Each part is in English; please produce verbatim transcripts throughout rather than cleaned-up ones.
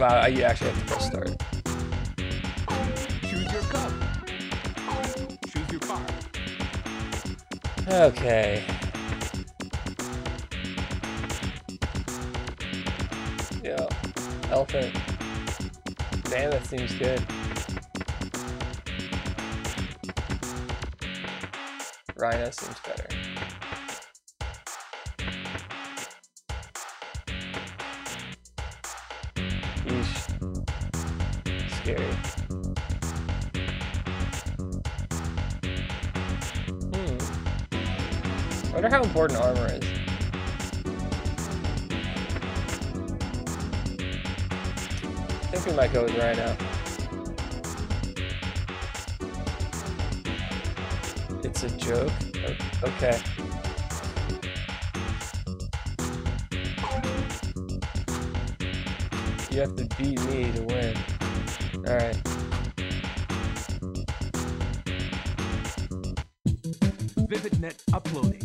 Wow, you actually have to press start. Choose your cup. Choose your car. Okay. Yeah. Elephant. Man, that seems good. Rhino seems better. Yeesh. Scary. Hmm. I wonder how important armor is. I think we might go with Rhino. It's a joke? Okay. You have to beat me to win. Alright. VividNet uploading.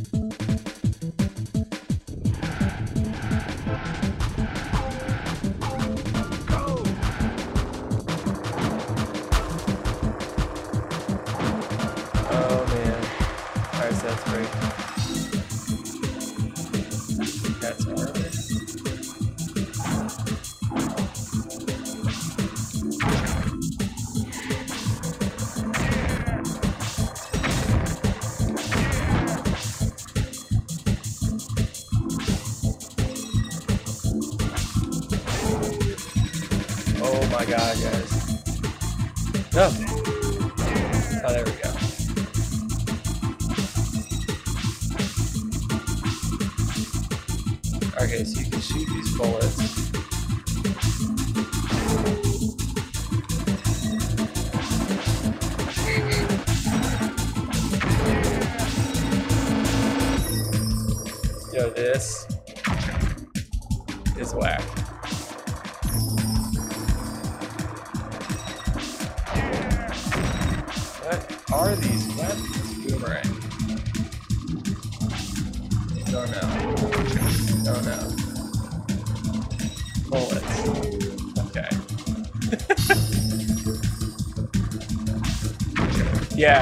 Yeah,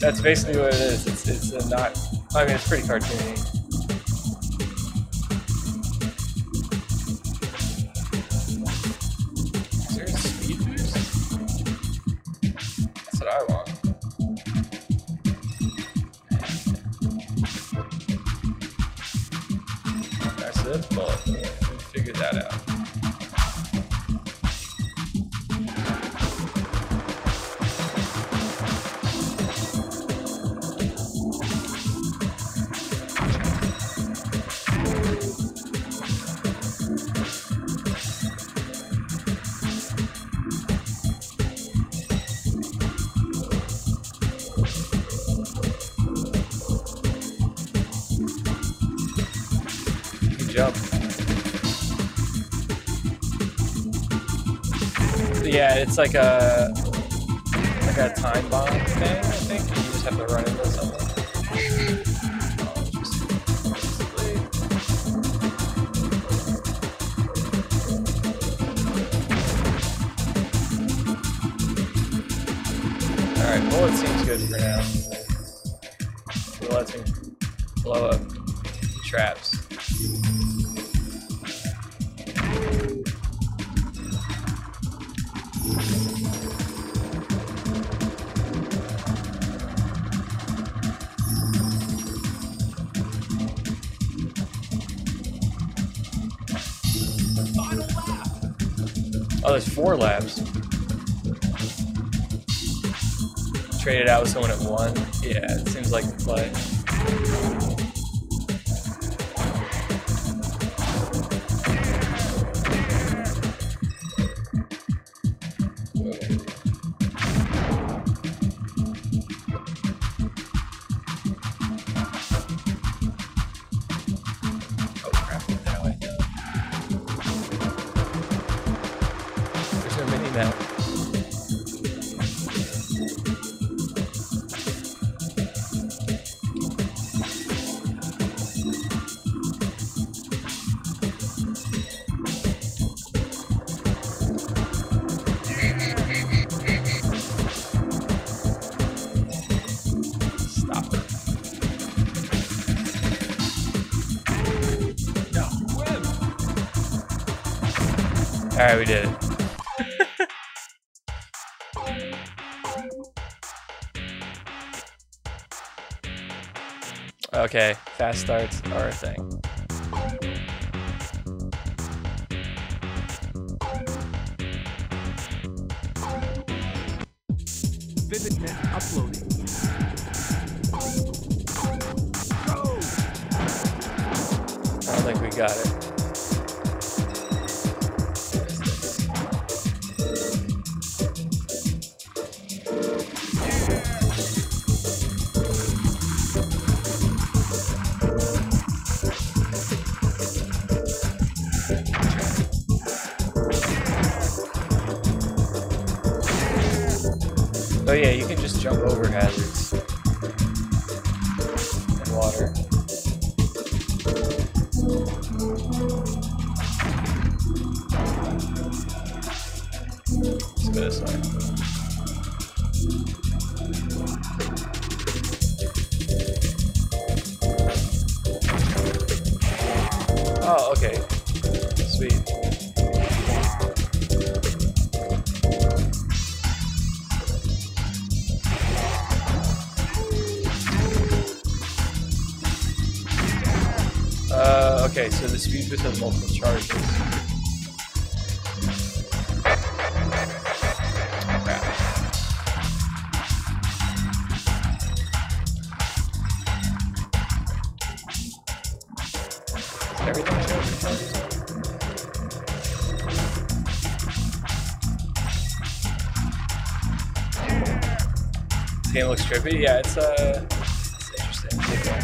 that's basically what it is. It's, it's a not, I mean, it's pretty cartoony. Is there a speed boost? That's what I want. Alright, so that's bullet. We figured that out. It's like a like a time bomb thing, I think. You just have to run into something. Alright, well, it seems good for now. It lets me blow up traps. There's four laps. Trade it out with someone at one. Yeah, it seems like the play. Alright, we did it. Okay, fast starts are a thing. Vividnet uploading. Go! I don't think we got it. Oh yeah, you can just jump over hazards and water. Let's go this way. Oh, okay. Sweet. Okay, so the speed boost has multiple charges. Crap. Everything has charges. This game looks trippy. Yeah, it's uh it's interesting. It's like,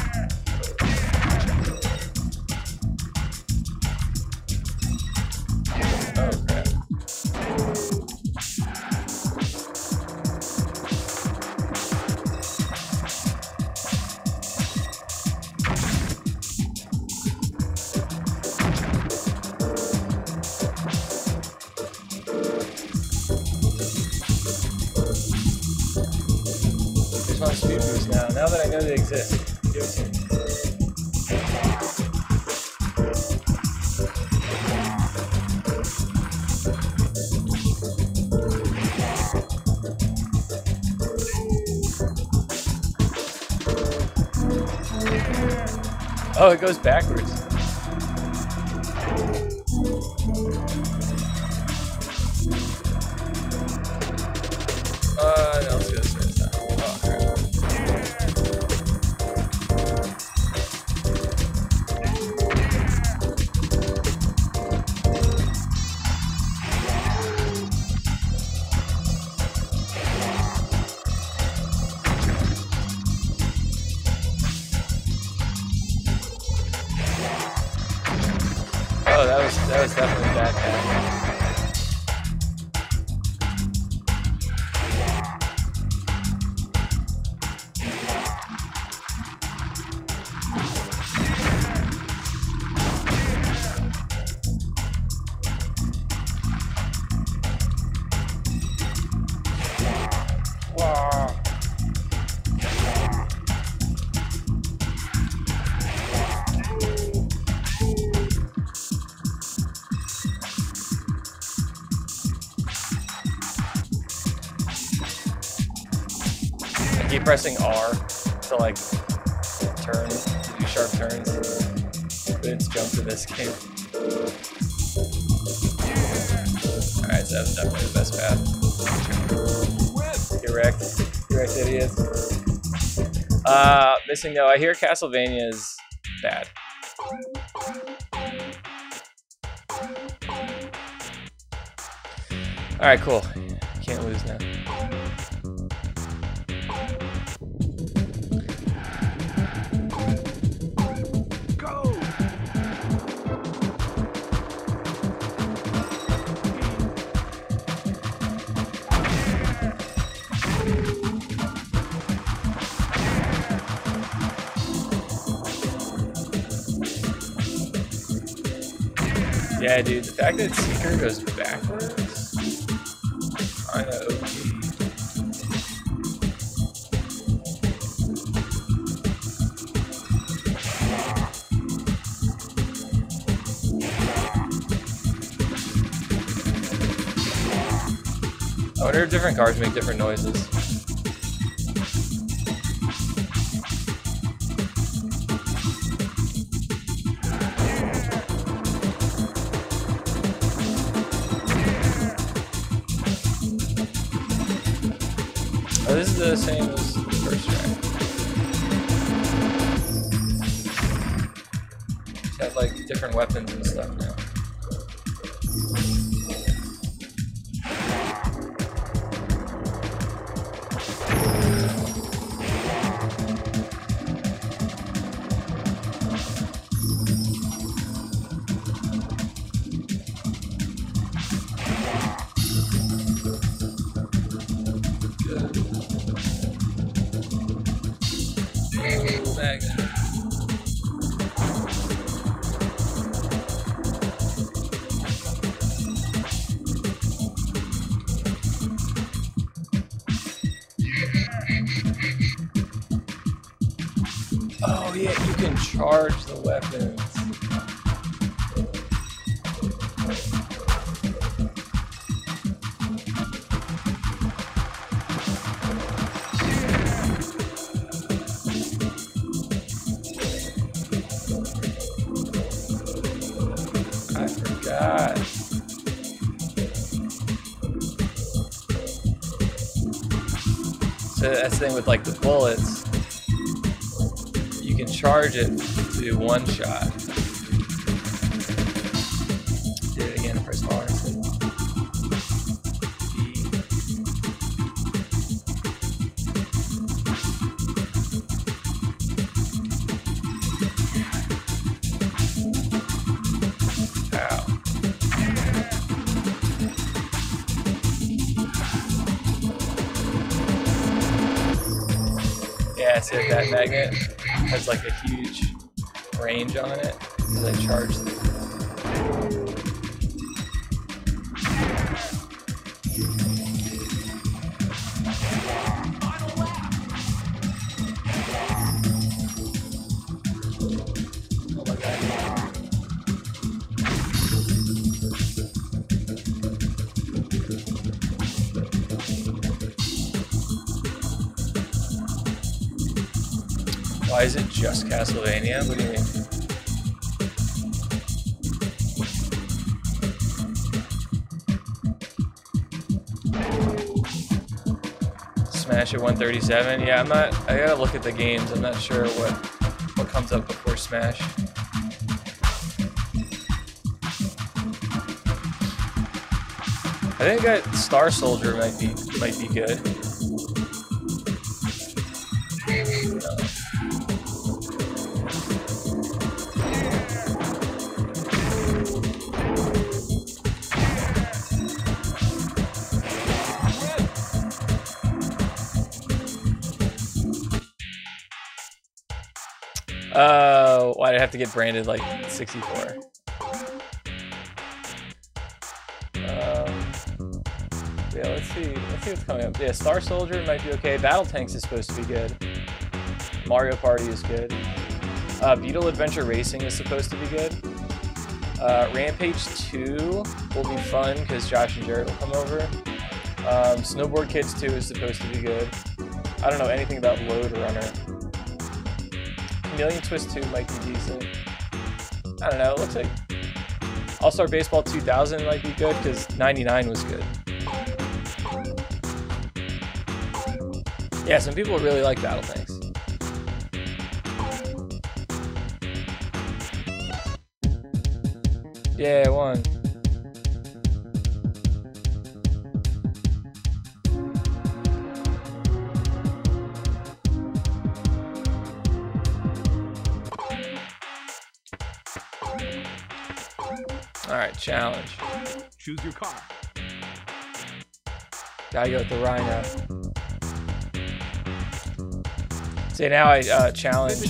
oh, it goes backwards. Uh, no, let's go this way this time. Oh, that was definitely a bad path. Wow. Keep pressing R to like turn, to do sharp turns. But it's jump to this game. Alright, so that was definitely the best path. You're wrecked. You're wrecked, idiots. Uh, missing though. I hear Castlevania is bad. Alright, cool. Can't lose now. Yeah, dude, the fact that Seeker goes backwards, kinda O P. Oh, there are different cars make different noises. Oh, this is the same as the first track. Just have like different weapons and stuff now. Charge the weapons. I forgot. So that's the thing with like the bullets. You can charge it to one shot. Do it again, press R instead of B. Ow. Yeah, see that magnet has like a huge range on it because I charge them. Oh my god. Why is it just Castlevania? What do you mean? Smash at one thirty-seven. Yeah, I'm not. I gotta look at the games. I'm not sure what what comes up before Smash. I think that Star Soldier might be might be good. Uh, why'd I have to get branded like sixty-four? Um, yeah, let's see. Let's see what's coming up. Yeah, Star Soldier might be okay. Battle Tanks is supposed to be good. Mario Party is good. Uh, Beetle Adventure Racing is supposed to be good. Uh, Rampage two will be fun because Josh and Jared will come over. Um, Snowboard Kids two is supposed to be good. I don't know anything about Lode Runner. Alien Twist two might be decent. I don't know, it looks like All-Star Baseball two thousand might be good because ninety-nine was good. Yeah, some people really like Battle Tanks. Yeah, I won. Alright, challenge. Choose your car. Gotta go with the Rhino. See, now I uh, challenge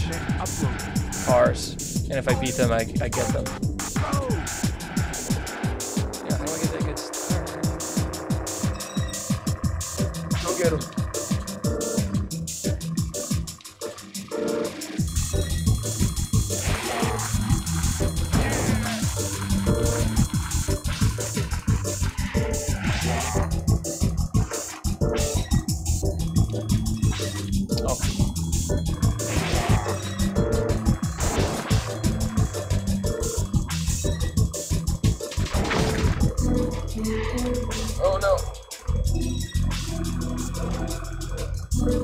cars. And if I beat them, I, I get them. Yeah, how do I get that good start? Go get him. Oh no. Yeah.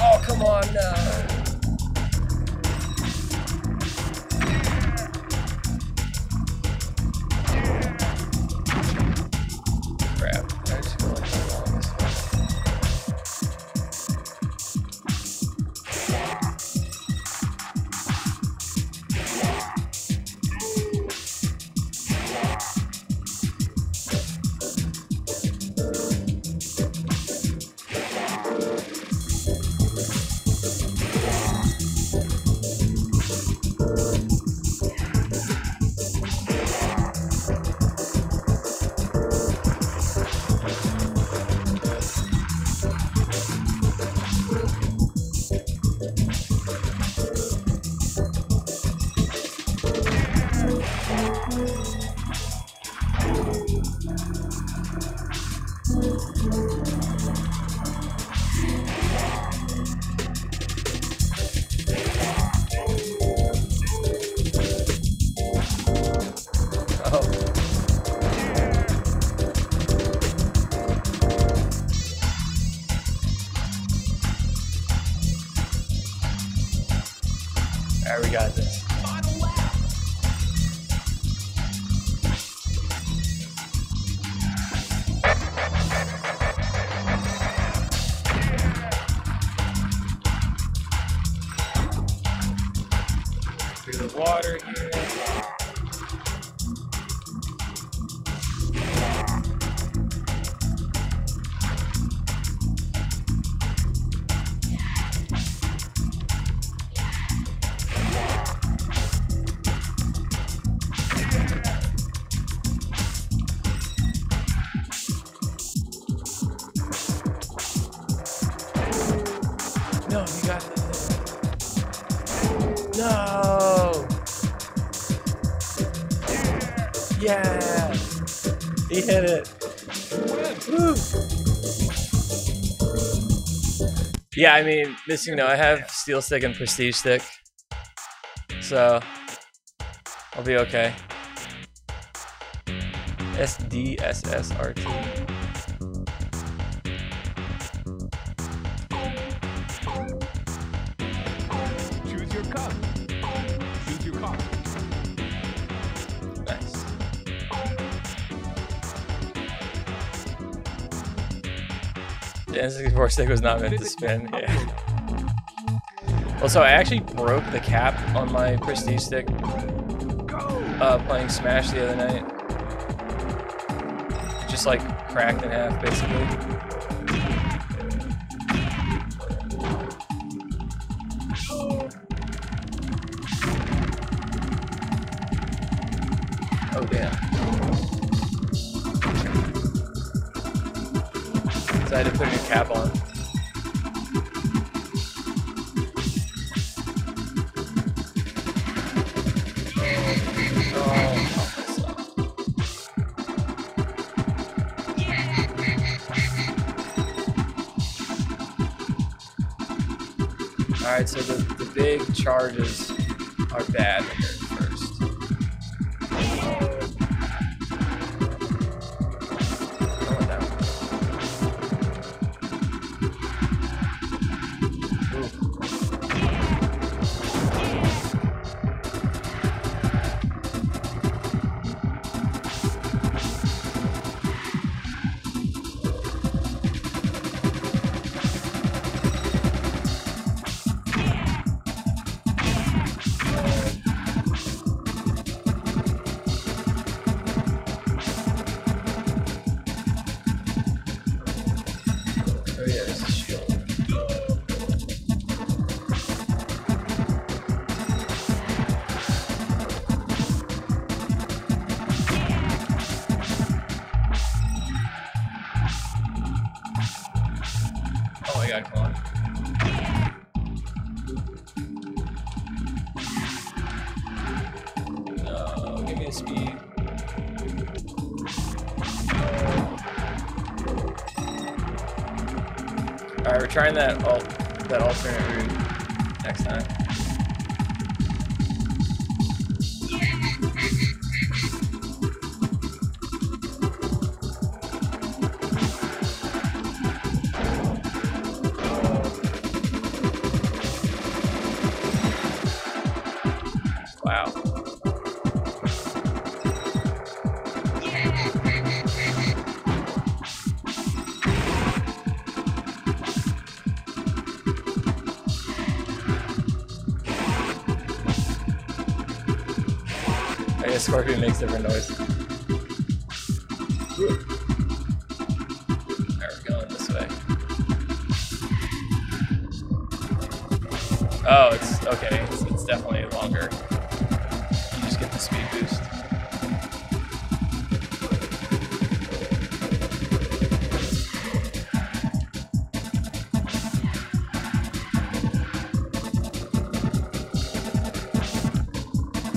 Oh, come on. Yeah! He hit it. Woo. Yeah, I mean, this, you know, I have Steel Stick and Prestige Stick, so I'll be okay. S D S S R T. Choose your cup. Choose your car. The N sixty-four stick was not meant to spin. Yeah. Well, so I actually broke the cap on my Prestige stick uh, playing Smash the other night. It just like cracked in half, basically. Cap on. Oh. All right, so the, the big charges are bad here. the icon. No, give me a speed. No. Alright, we're trying that alt, that alternate route next time. Scorpion makes different noise. Alright, we're going this way. Oh, it's okay. It's, it's definitely longer. You just get the speed boost.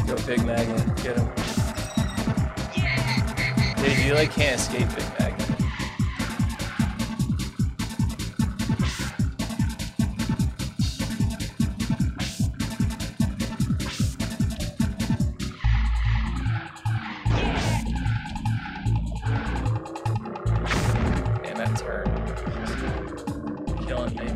Go Big Magnet, get him. Dude, you like can't escape Big Magnet. And that turn just killing me.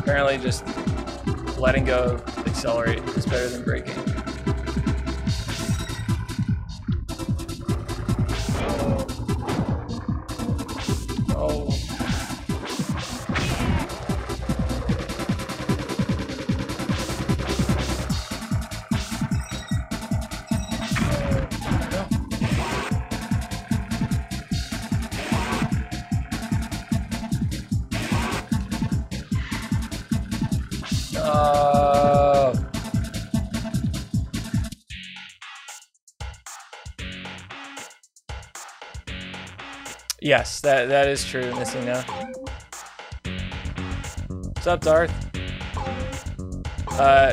Apparently just letting go accelerate is better than braking. Yes, that that is true, Missina. What's up, Darth? Uh,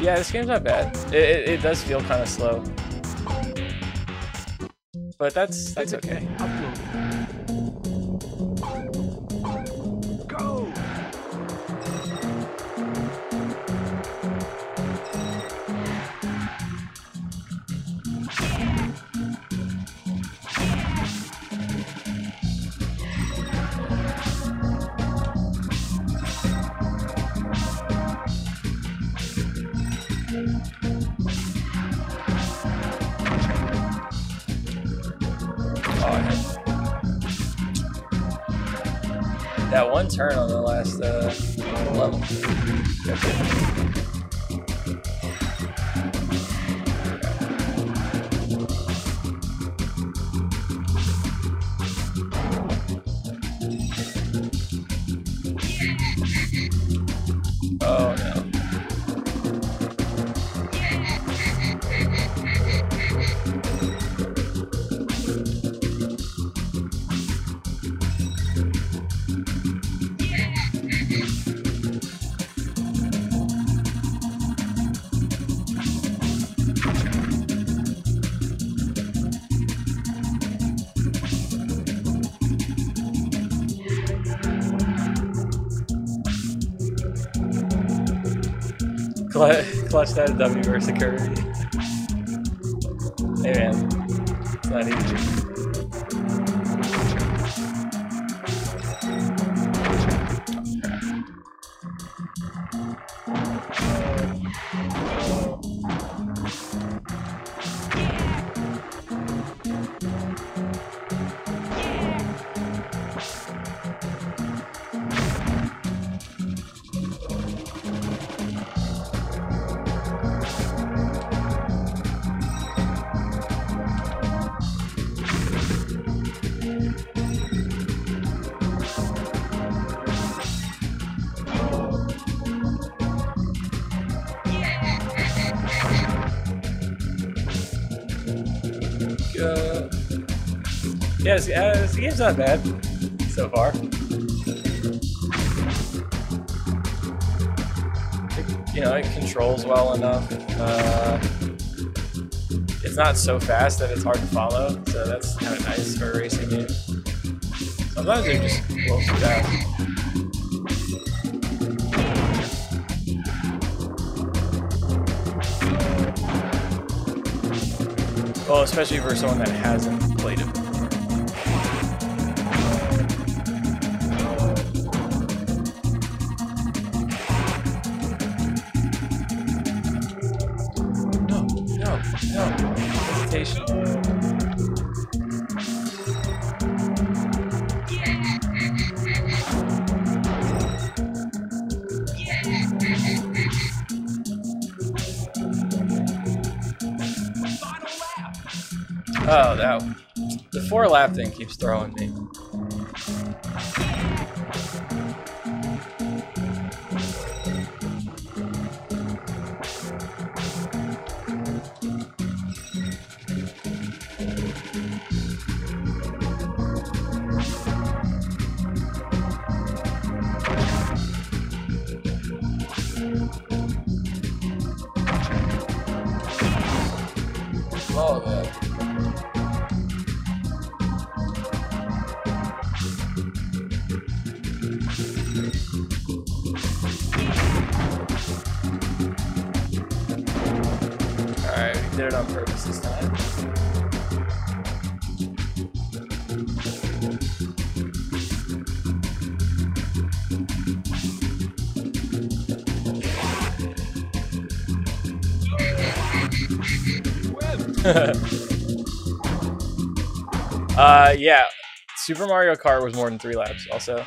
yeah, this game's not bad. It it, it does feel kind of slow, but that's that's okay. That one turn on the last uh, level. Oh Clutch that W versus the curve. Hey man, It's not easy. Yeah, uh, the game's not bad so far. It, you know, it controls well enough. Uh, it's not so fast that it's hard to follow, so that's kind of nice for a racing game. Sometimes they're just a little too fast. Well, especially for someone that hasn't played it. Oh, that the four lap thing keeps throwing me. uh, yeah, Super Mario Kart was more than three laps also.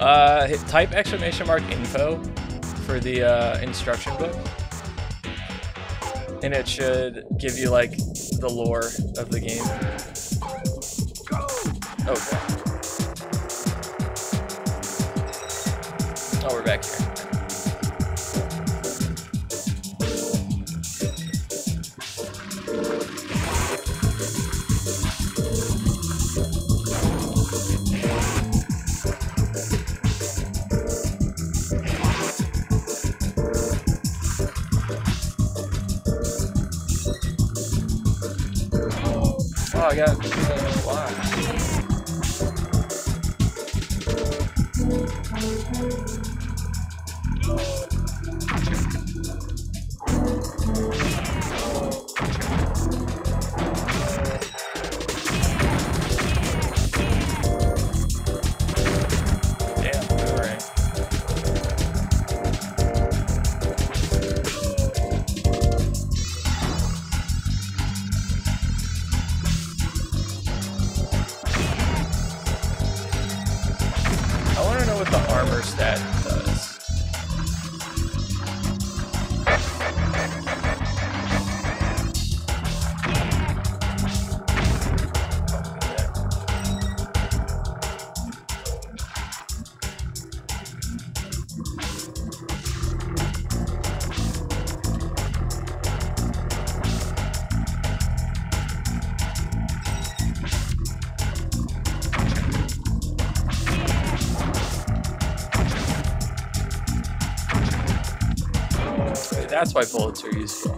Uh, type exclamation mark info for the uh, instruction book, and it should give you like the lore of the game. Okay. Oh, we're back here. Oh, I got the block. That's why bullets are useful.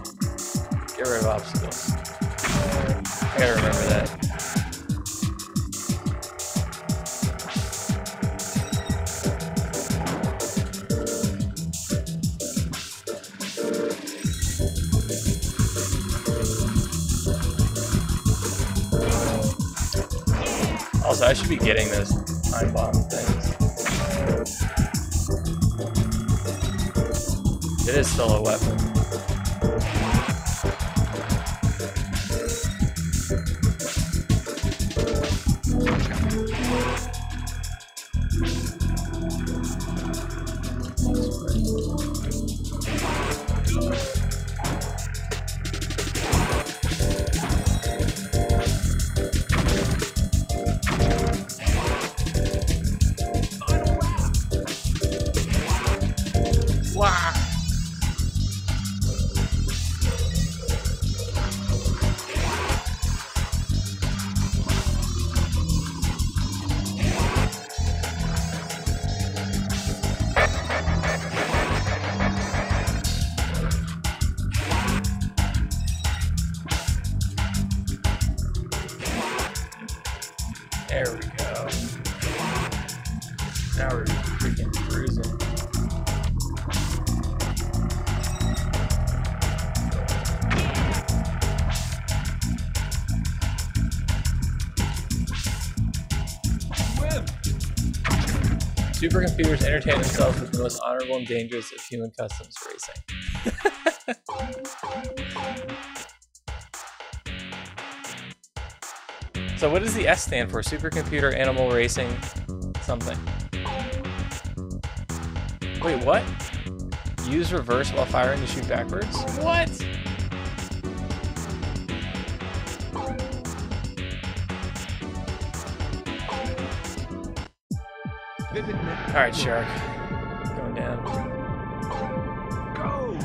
Get rid of obstacles. I gotta remember that. Also, I should be getting those time bomb things. It is still a weapon. Supercomputers entertain themselves with the most honorable and dangerous of human customs racing. So what does the S stand for? Supercomputer animal racing something. Wait, what? Use reverse while firing to shoot backwards? What? All right, Shark. Going down. Go!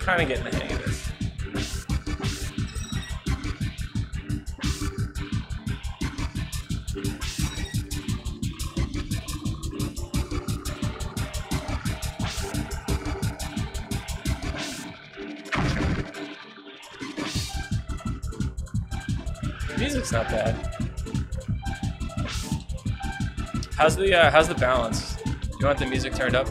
Kind of getting the hang of this. The music's not bad. How's the uh, how's the balance? Do you want the music turned up?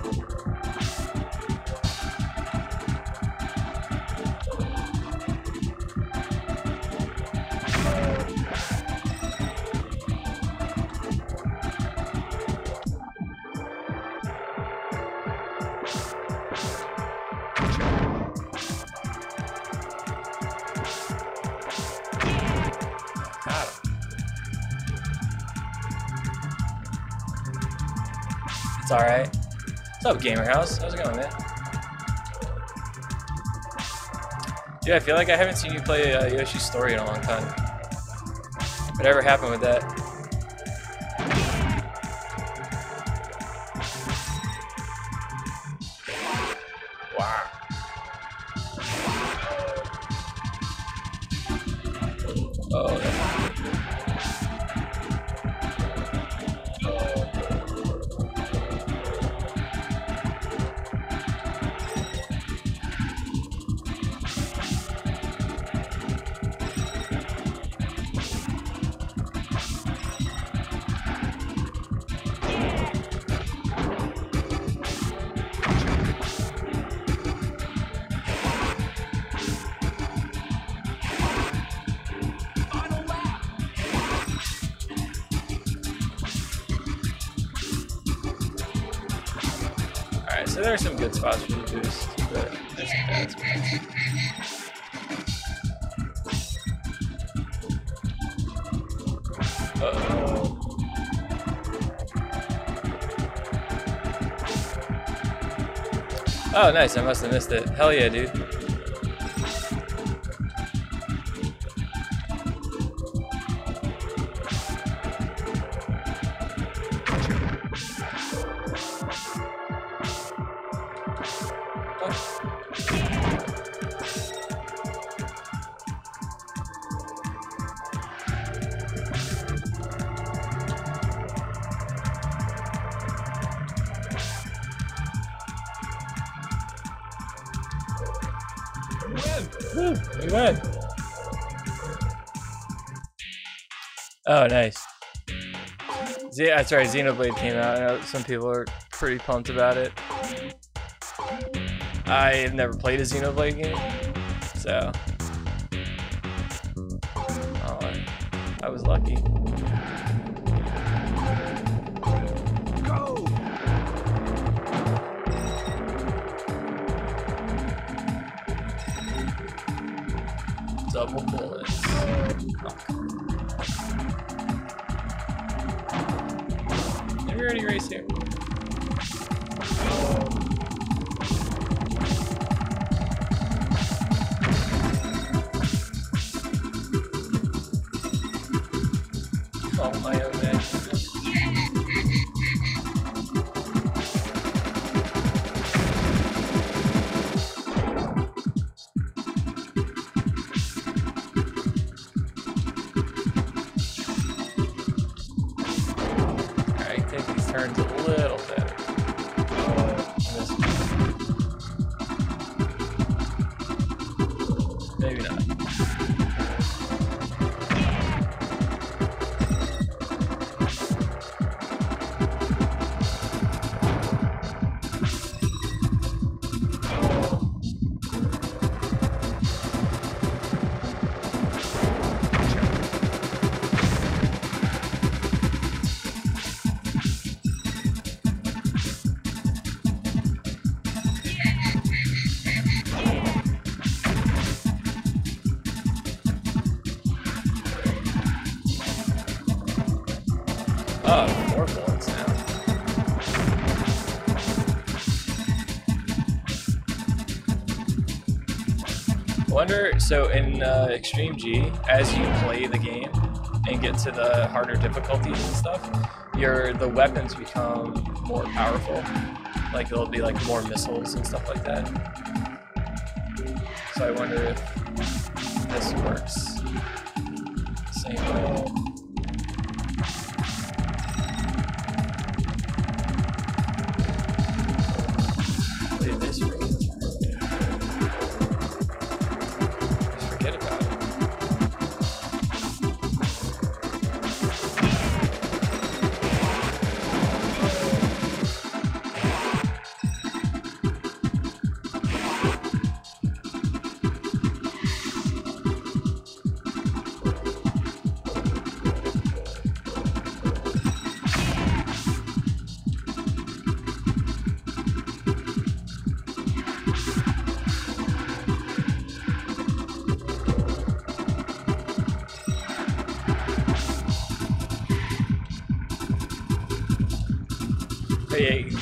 What's up, Gamer House? How's it going, man? Dude, I feel like I haven't seen you play uh, Yoshi's Story in a long time. Whatever happened with that? Uh-oh. Oh, nice. I must have missed it. Hell yeah, dude. Oh, nice. Yeah, that's right, Xenoblade came out. I know some people are pretty pumped about it. I've never played a Xenoblade game, so. Oh, I was lucky. Go! Double bullets. Oh. We already race here. Oh my god. So in uh, Extreme G, as you play the game and get to the harder difficulties and stuff, your the weapons become more powerful. Like there'll be like more missiles and stuff like that. So I wonder if this works. Same way.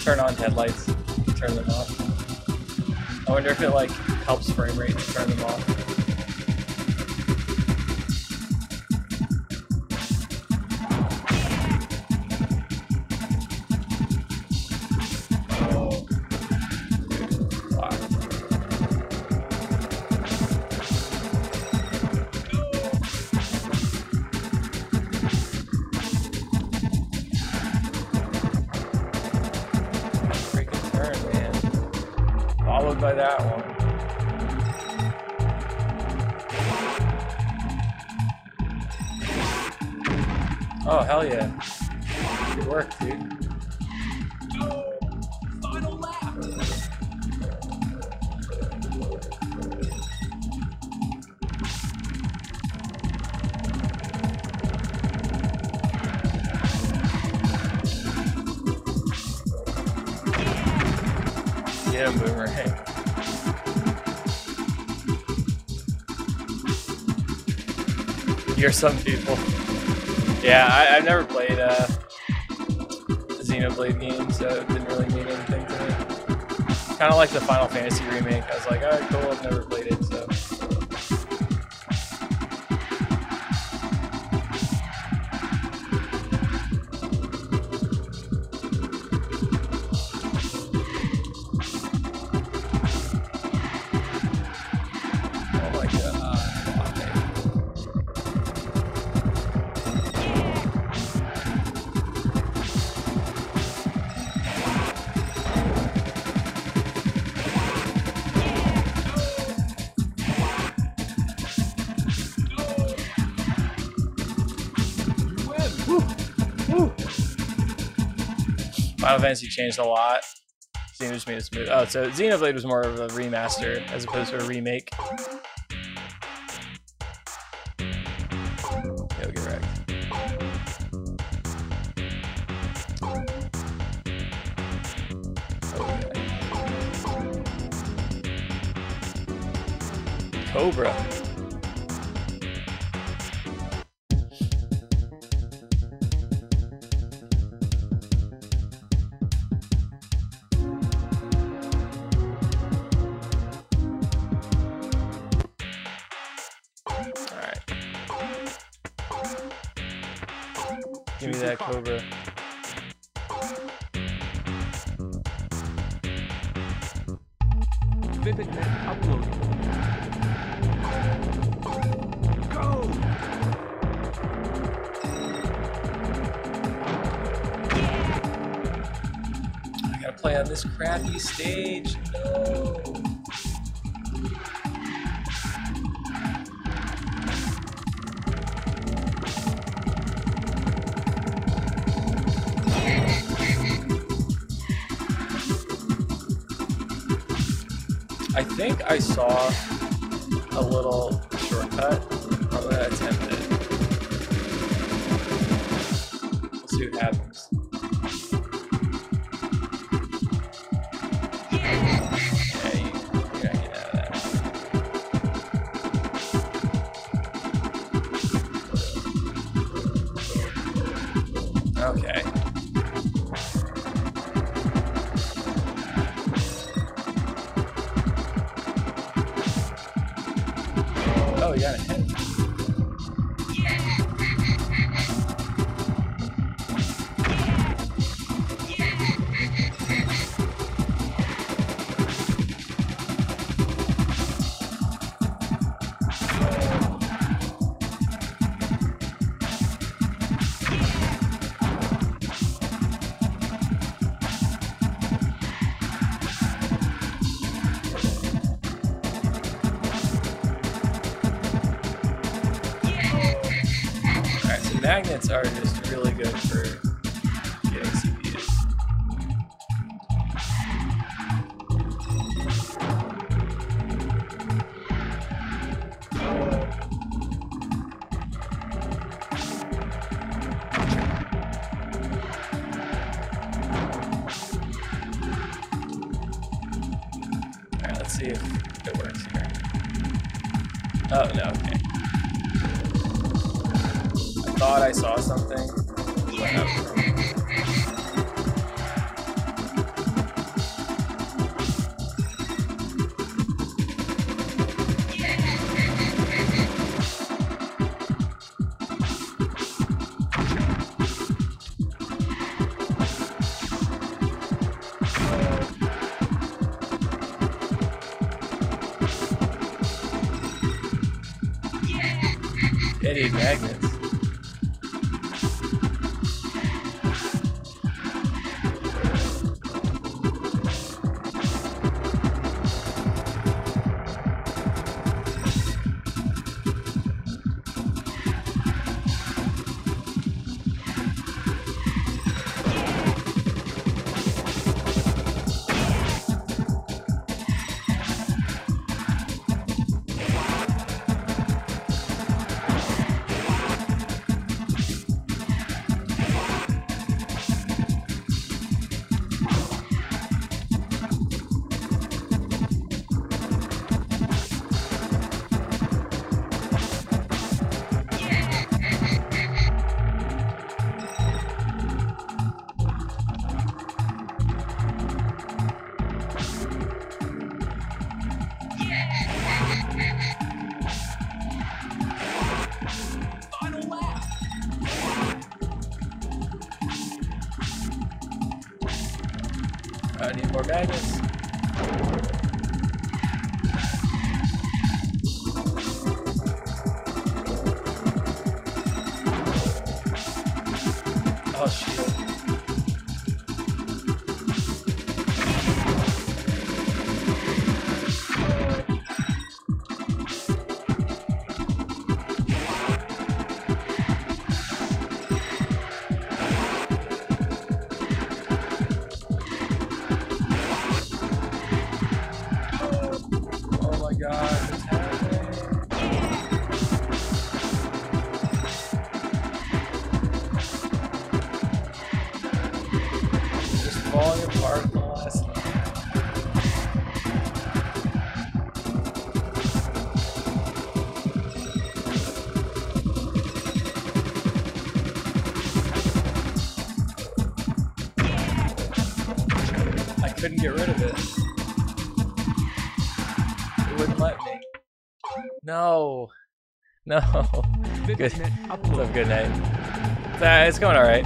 Turn on headlights, turn them off. I wonder if it like helps frame rate to turn them off. Some people. Yeah, I, I've never played uh, a Xenoblade game, so it didn't really mean anything to me. Kind of like the Final Fantasy remake. I was like, all right, cool, I've never played it, so. Final Fantasy changed a lot. Xenoblade made a smooth. Oh, so Xenoblade was more of a remaster as opposed to a remake. Yo, get wrecked. Okay. Cobra. Crappy stage. No. I think I saw a little shortcut. I'm gonna attempt it. We'll see what happens. Magnets are just really good for getting C P Us. Alright, let's see if it works here. Oh, no, okay. Thought I saw something. Eddie Magnet. I need more magnets. Oh, shield. Couldn't get rid of it. It wouldn't let me. No. No. Good. Hello, good night. It's, uh, it's going alright.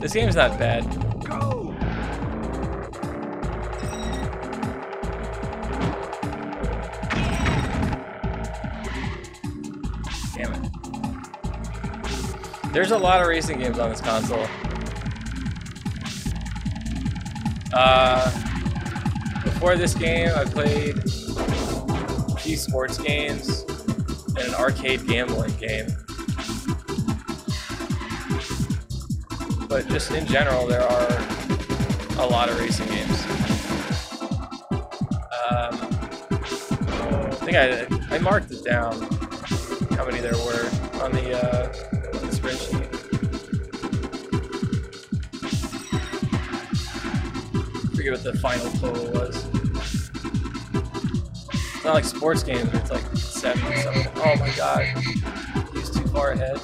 This game's not bad. Go! Damn it. There's a lot of racing games on this console. Uh... Before this game, I played these sports games and an arcade gambling game. But just in general, there are a lot of racing games. Um, I think I, I marked it down how many there were on the, uh, on the spreadsheet. I forget what the final total was. It's not like sports games, but it's like seven or something. Oh my god. He's too far ahead.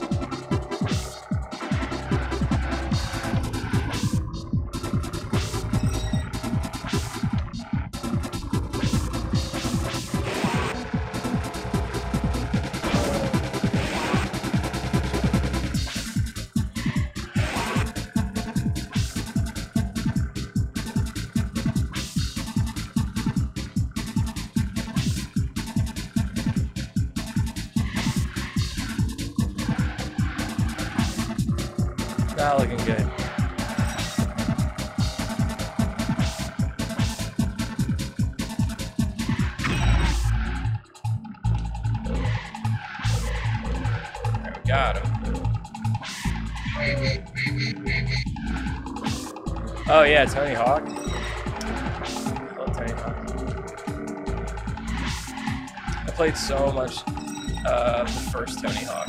Not looking good. There, we got him. Oh yeah, Tony Hawk. I love Tony Hawk. I played so much uh, the first Tony Hawk.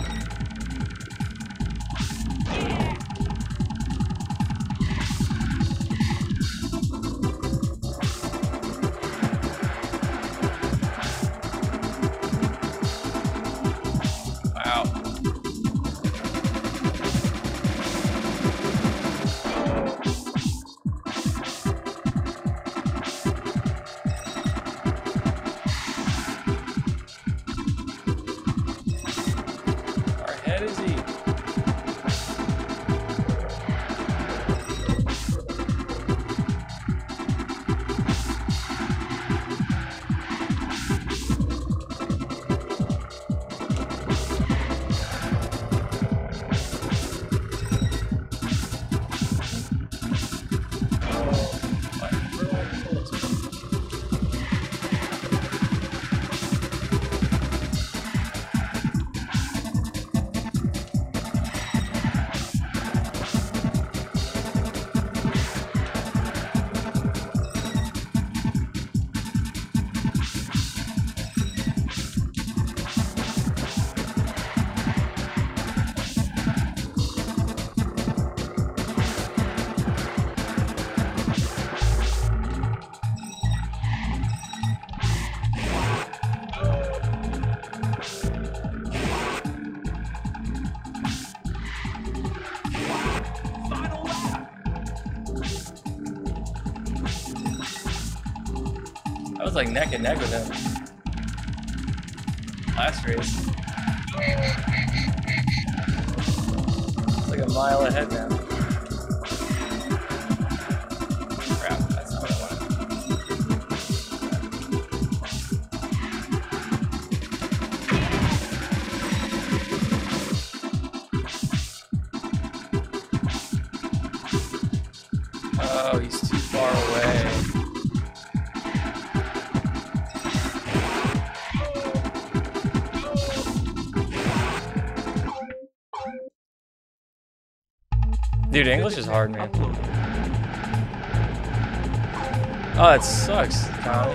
I was like neck and neck with him last race. It's like a mile ahead now. Crap, that's not what I wanted. Oh, he's too far away. Dude, English is hard, man. Oh, that sucks. Tom.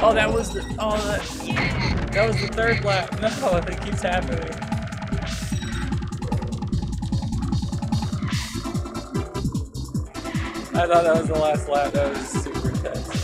Oh, that was the oh that that was the third lap. No, it keeps happening. I thought that was the last lap. That was super intense.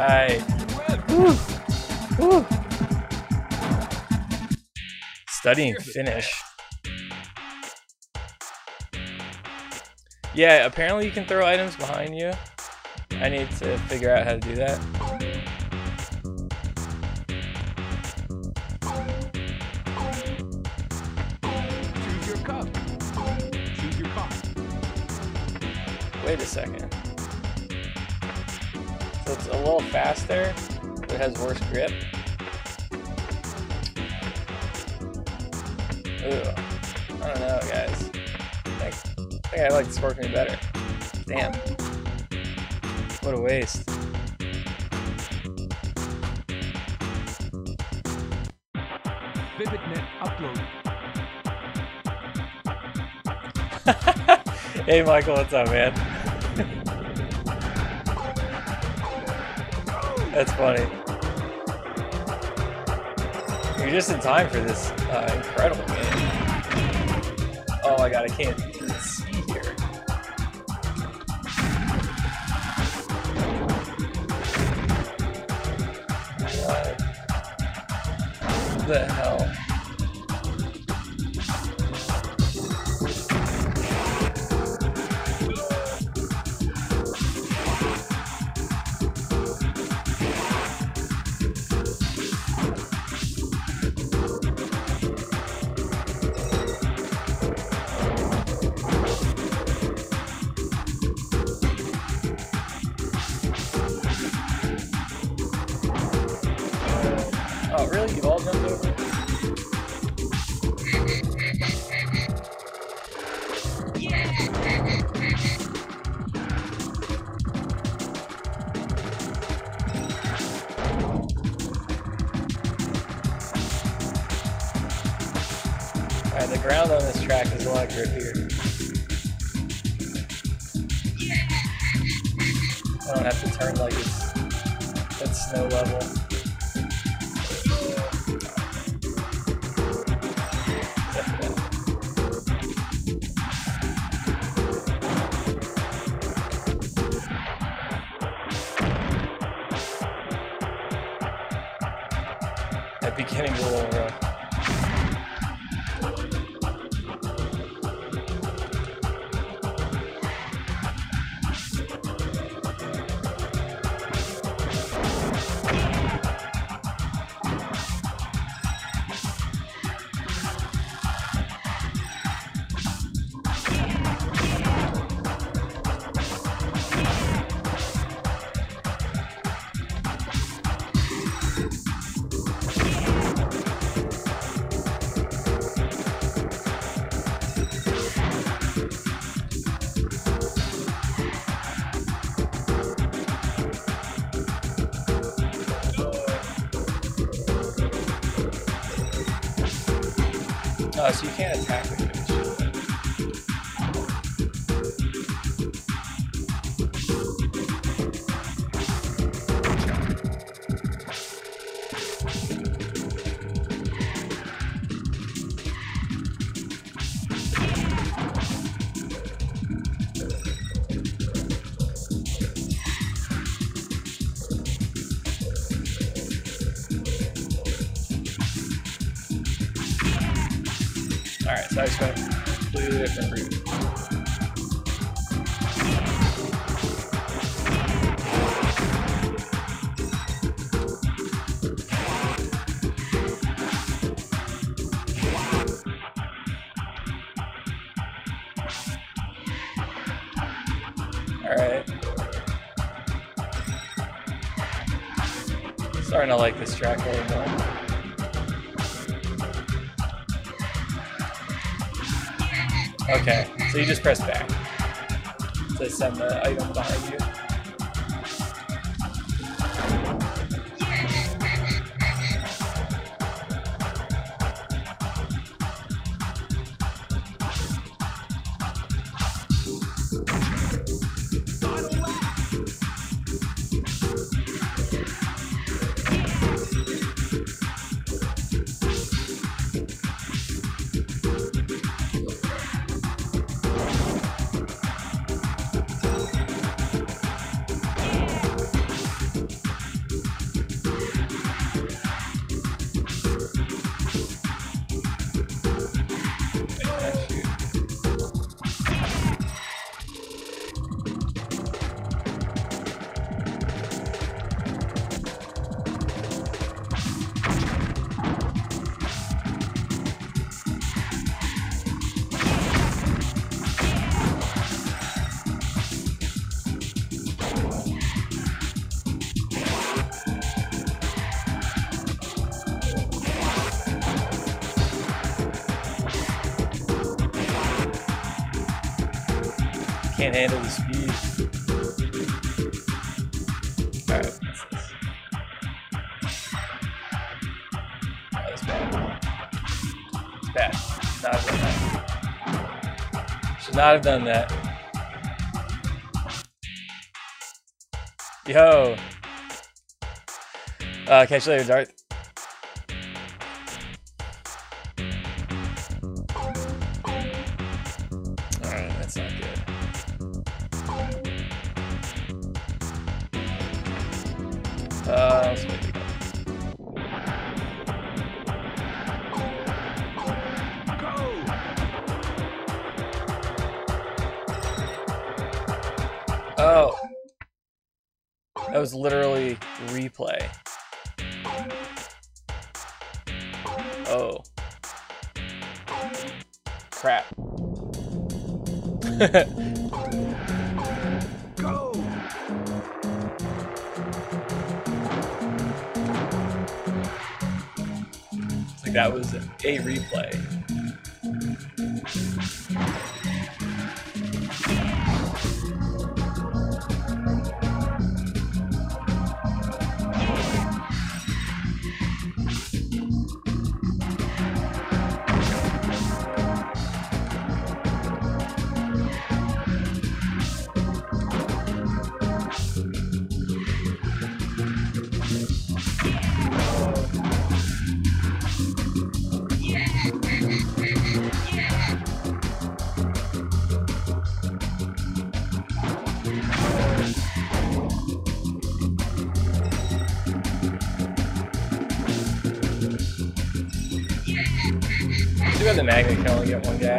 Alright. Woo. Woo. Studying finish. Yeah, apparently you can throw items behind you. I need to figure out how to do that. Choose your cup. Choose your cup. Wait a second. So it's a little faster, but it has worse grip. Ooh, I don't know, guys. I think I like Scorpion better. Damn. What a waste. VividNet upload. Hey Michael, what's up, man? That's funny. You're just in time for this uh, incredible game. Oh my god, I can't. The hell? So you can't attack with it. I like this track a little bit. Okay, so you just press back to send the item behind you. can't handle the speed. Alright. Oh, that's bad. It's bad. Should not have done that. Should not have done that. Yo! Uh, catch you later, Darth. Alright, that's not good. Uh, so maybe. Oh. That was literally replay. Oh. Crap. Go. It's like that was a replay. The magnet can only get one guy.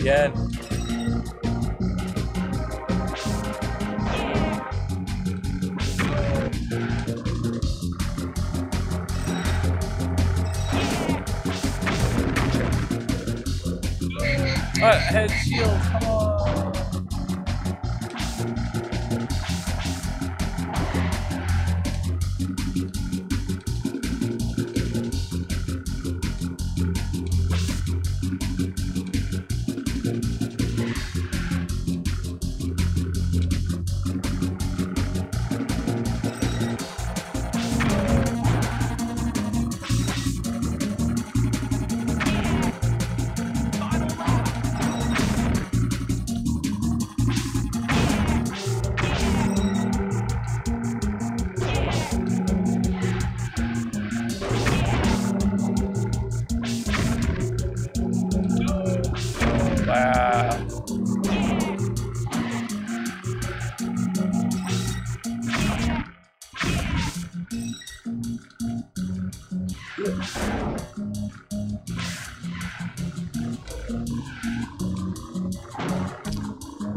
Again. Alright, head shield, come on.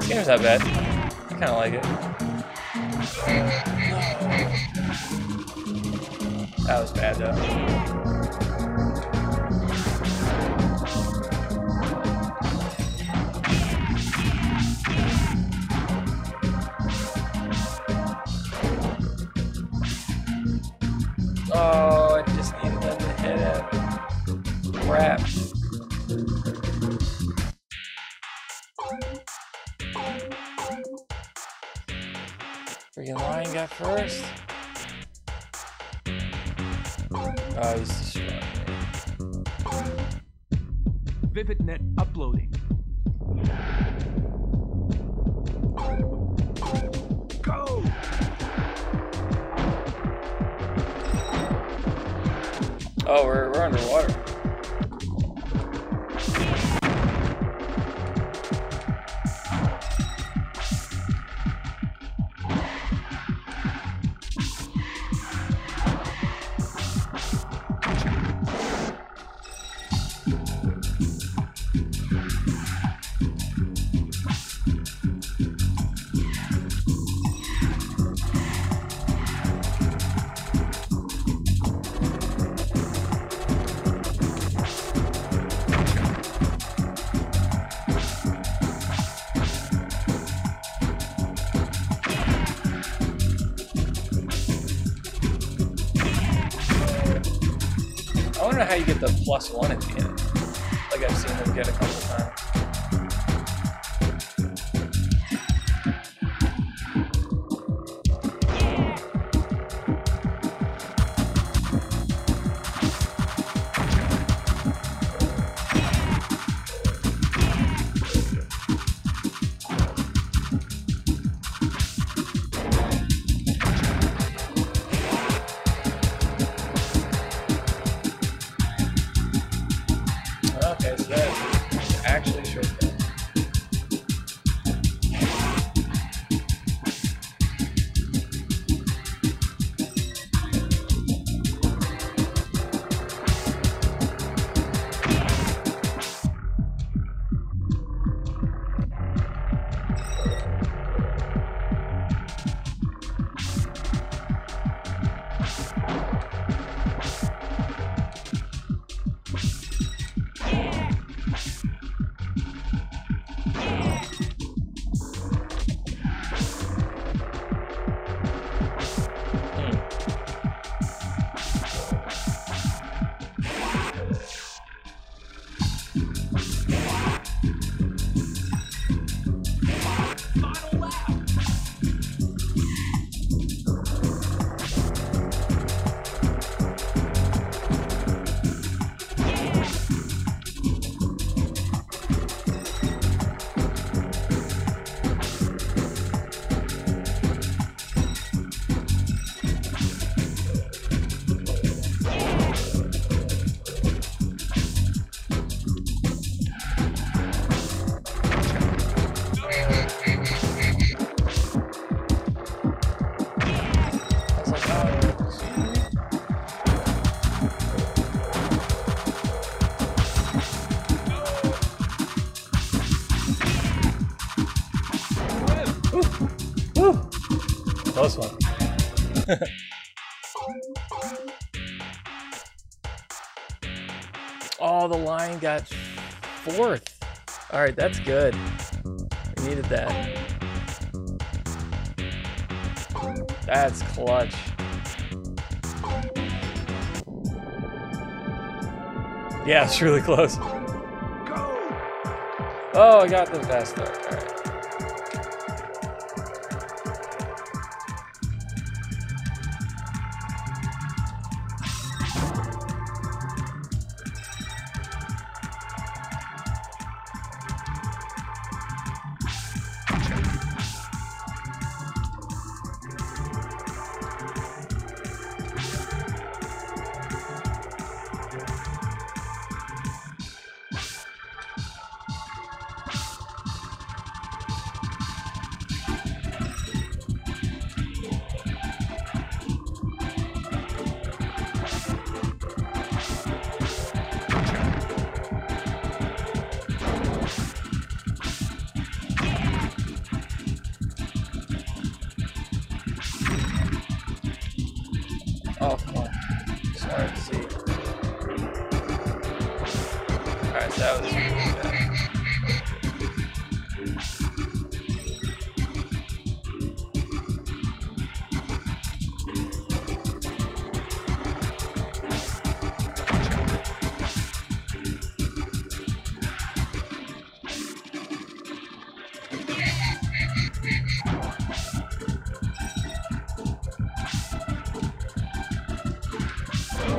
Game's not bad. I kind of like it. That was bad though. Oh, I just needed them to hit it. Crap. First, oh, he's destroying me. VividNet uploading. Go! Oh, we're, we're underwater. Plus one at the end, like I've seen them get a couple Close one. Oh, the line got fourth. All right, that's good. I needed that. That's clutch. Yeah, it's really close. Oh, I got the best though. All right.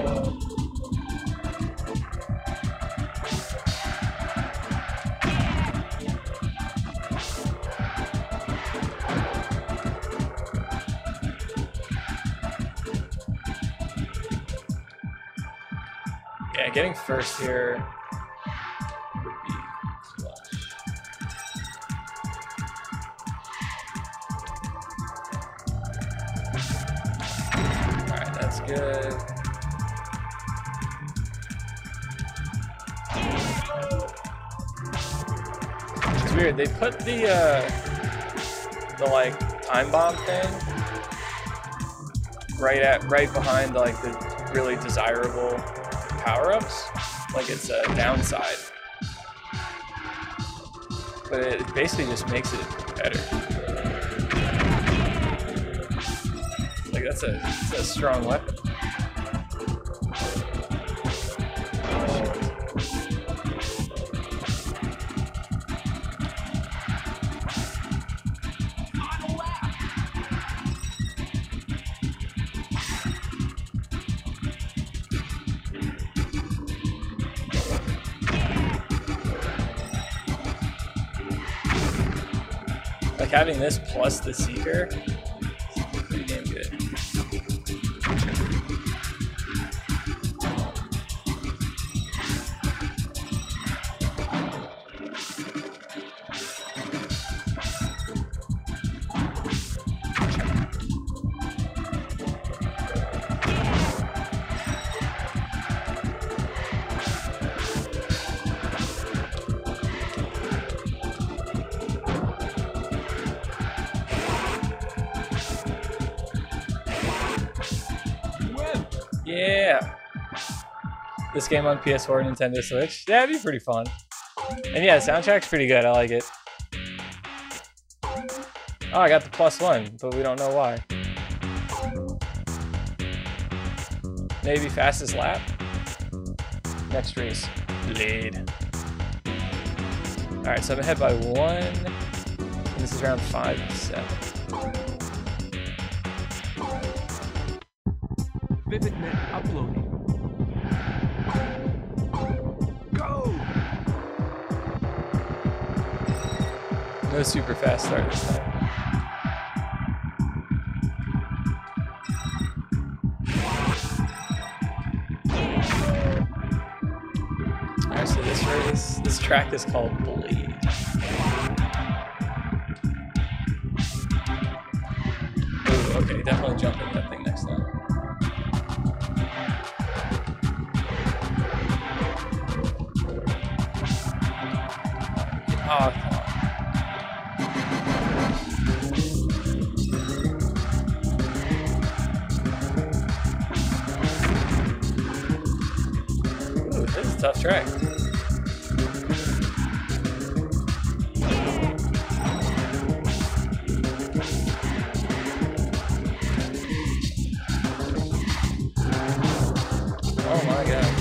Oh. Yeah, getting first here would be Splash. Alright, that's good. It's weird, they put the, uh, the, like, time bomb thing right at, right behind, like, the really desirable power-ups, like it's a downside, but it basically just makes it better. Like that's a, that's a strong weapon. Having this plus the Seeker is pretty damn good. This game on P S four and Nintendo Switch. Yeah, it'd be pretty fun. And yeah, the soundtrack's pretty good. I like it. Oh, I got the plus one, but we don't know why. Maybe fastest lap? Next race. Blade. Alright, so I'm ahead by one. And this is round five and seven. Vivid map uploading. No super fast start this time. Alright, so this race, this track is called Blade. Ooh, okay, definitely jumping that thing next time. Oh, tough track. Oh my god.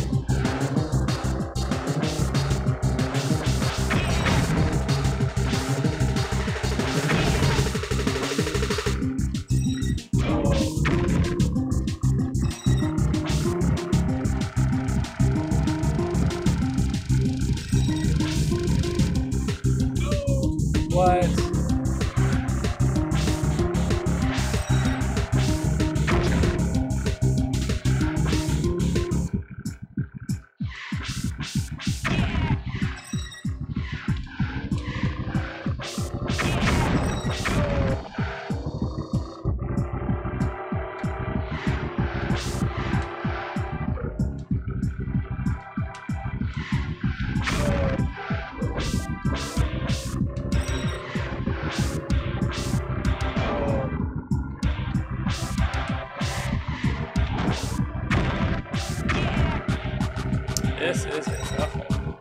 This is a tough one.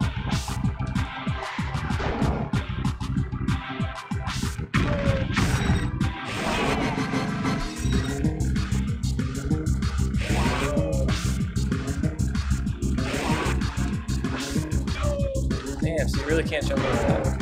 Damn, so you really can't jump over that.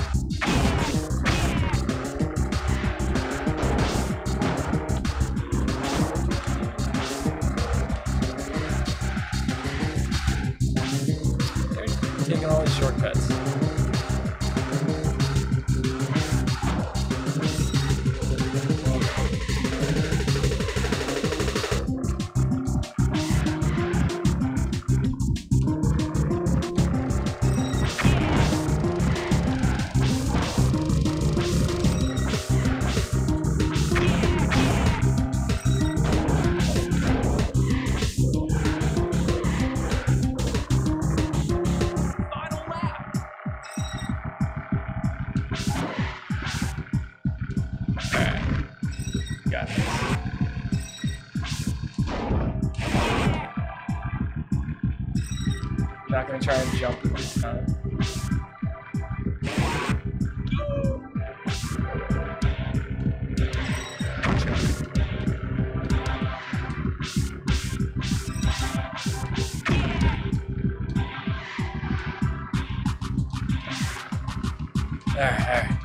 graphics. I'm not gonna try and jump this time. All right, all right.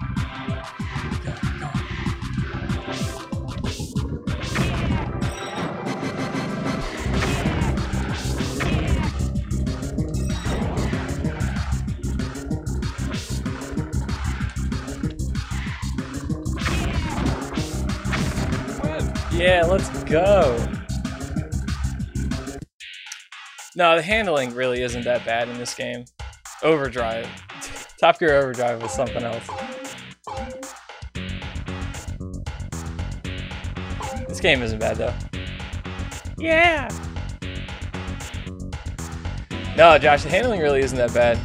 Yeah, let's go. No, the handling really isn't that bad in this game. Overdrive. Top Gear Overdrive was something else. This game isn't bad though. Yeah! No, Josh, the handling really isn't that bad.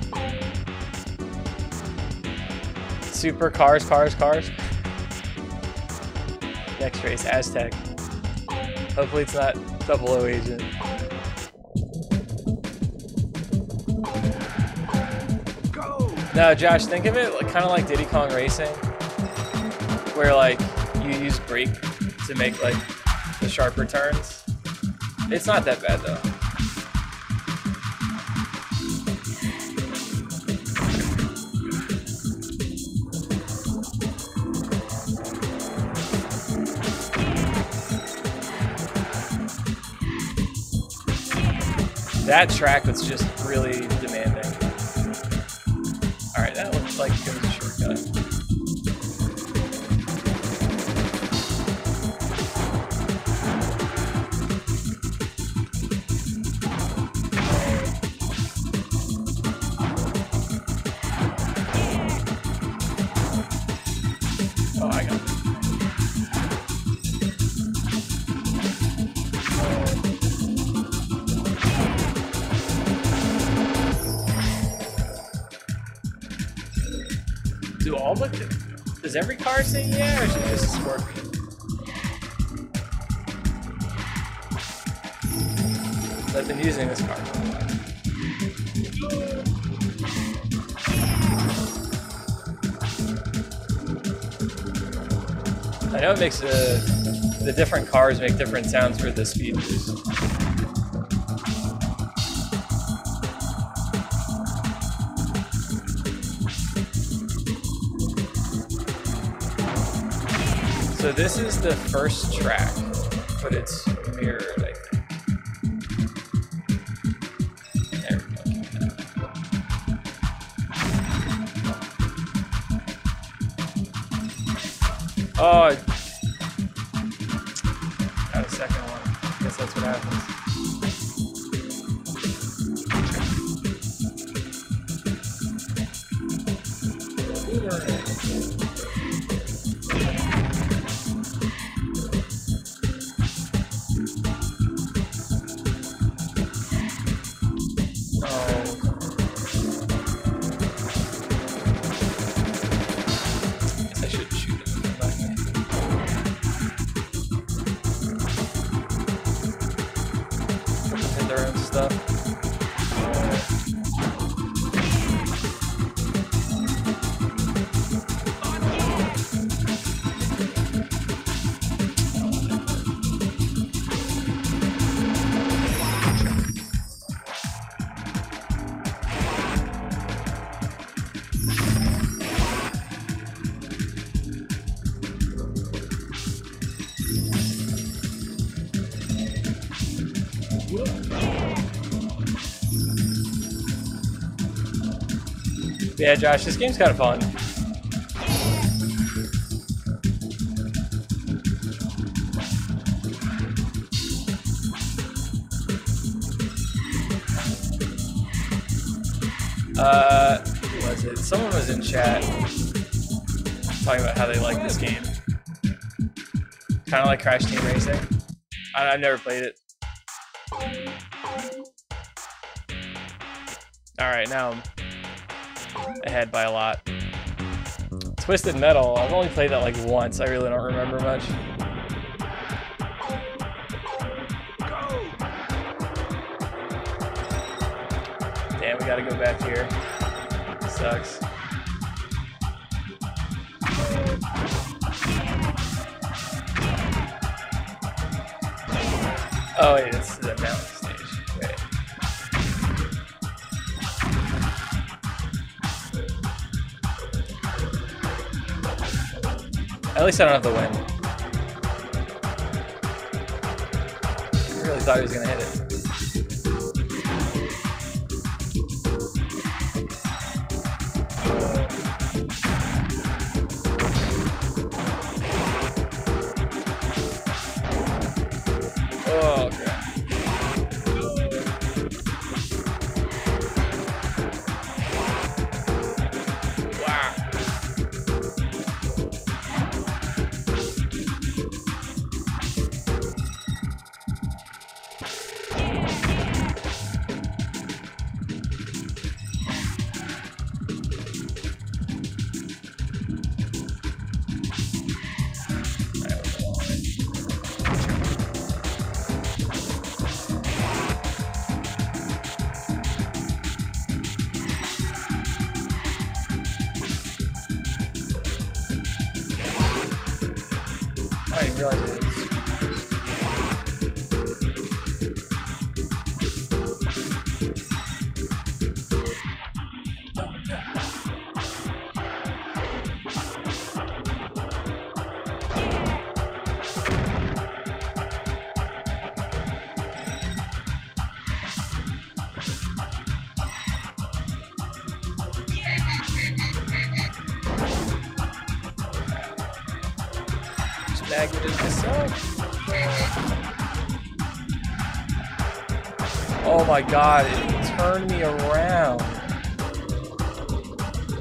Super cars, cars, cars. Next race, Aztec. Hopefully it's not double O agent. Go! No, Josh, think of it like, kind of like Diddy Kong Racing, where like you use brake to make like the sharper turns. It's not that bad though. That track was just really demanding. Alright, that looks like it was a shortcut. Oh, I got it. Does every car say yeah, or is it just a Scorpion? I've been using this car for a while. I know it makes the, the different cars make different sounds for the speed boost. So this is the first track, but it's mirrored, I think. There we go. Oh, got a second one. I guess that's what happens. Yeah, Josh, this game's kind of fun. Uh, who was it? Someone was in chat talking about how they like this game. Kind of like Crash Team Racing. I I've never played it. Alright, now I'm ahead by a lot. Twisted Metal, I've only played that like once. I really don't remember much. Damn, we gotta go back here. Sucks. Oh wait, this is a mountain stage. Wait. At least I don't have the win. I really thought he was gonna hit it. Oh my god, it turned me around.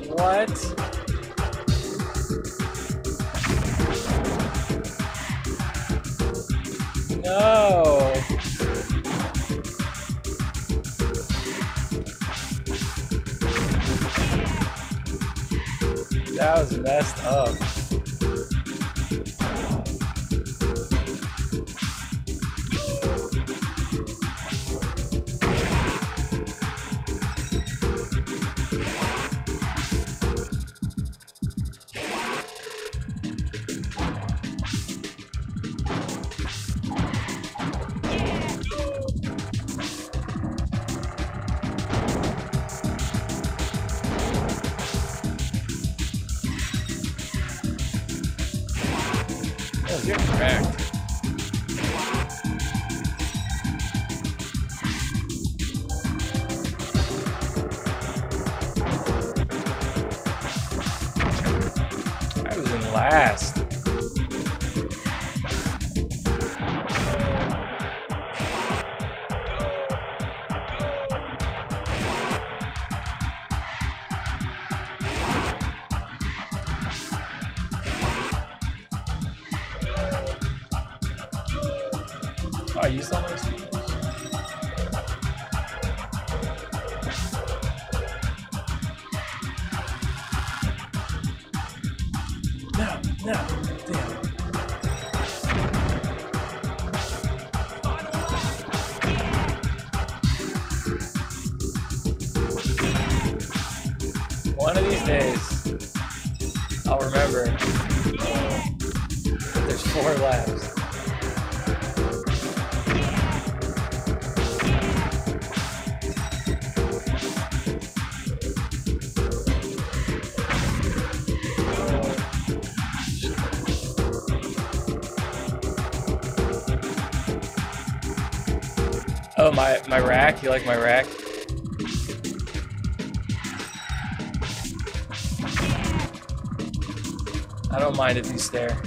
What? No. That was messed up. My, my rack? You like my rack? I don't mind if you stare.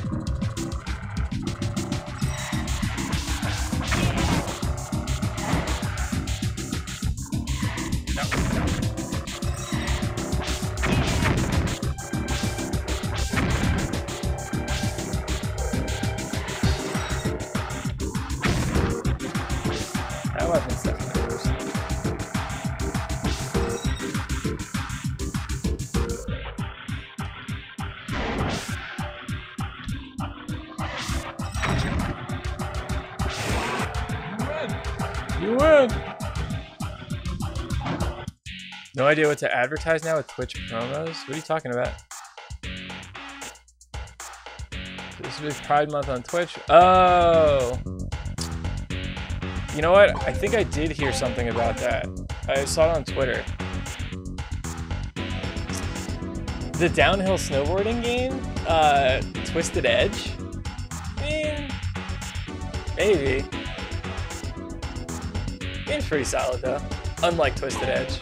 No idea what to advertise now with Twitch promos? What are you talking about? This is Pride Month on Twitch. Oh! You know what? I think I did hear something about that. I saw it on Twitter. The downhill snowboarding game? Uh, Twisted Edge? Eh, maybe. Game's pretty solid though. Unlike Twisted Edge.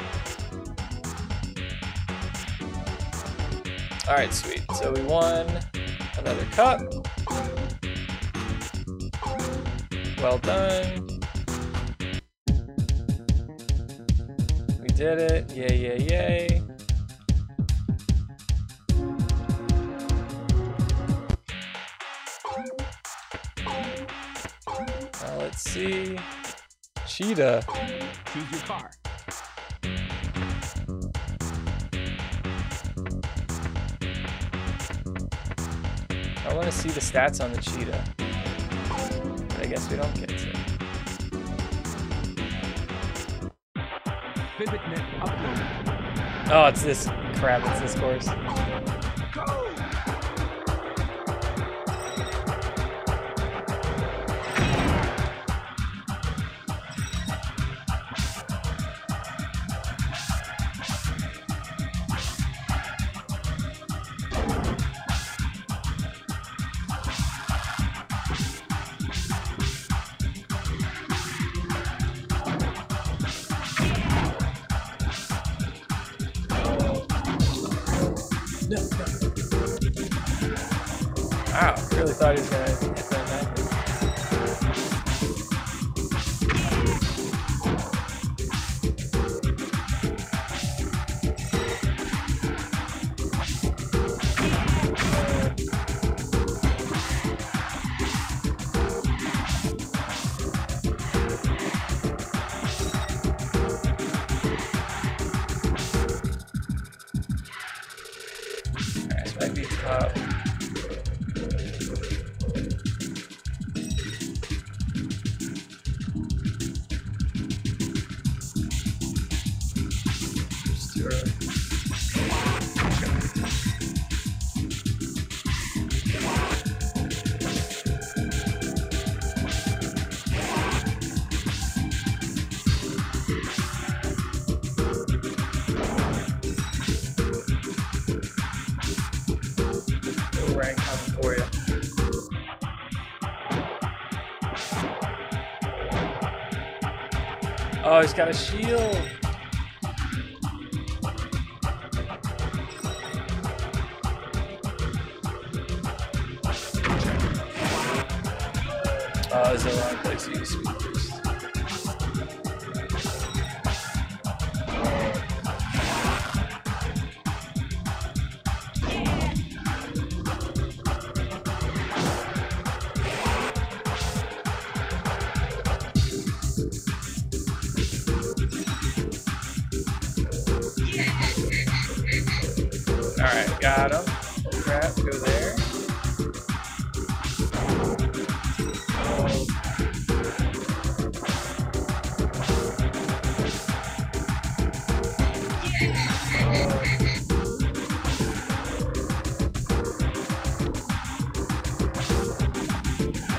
Alright, sweet. So we won another cup. Well done. We did it. Yay, yay, yay. Now let's see. Cheetah. Choose your car. I want to see the stats on the cheetah. But I guess we don't get to. Oh, it's this crap, it's this course. Thought he was gonna hit that knife. Alright, so that'd be top. Oh, he's got a shield. Oh, it's the wrong place to use speed boost. Got him. Crap, go there. Oh.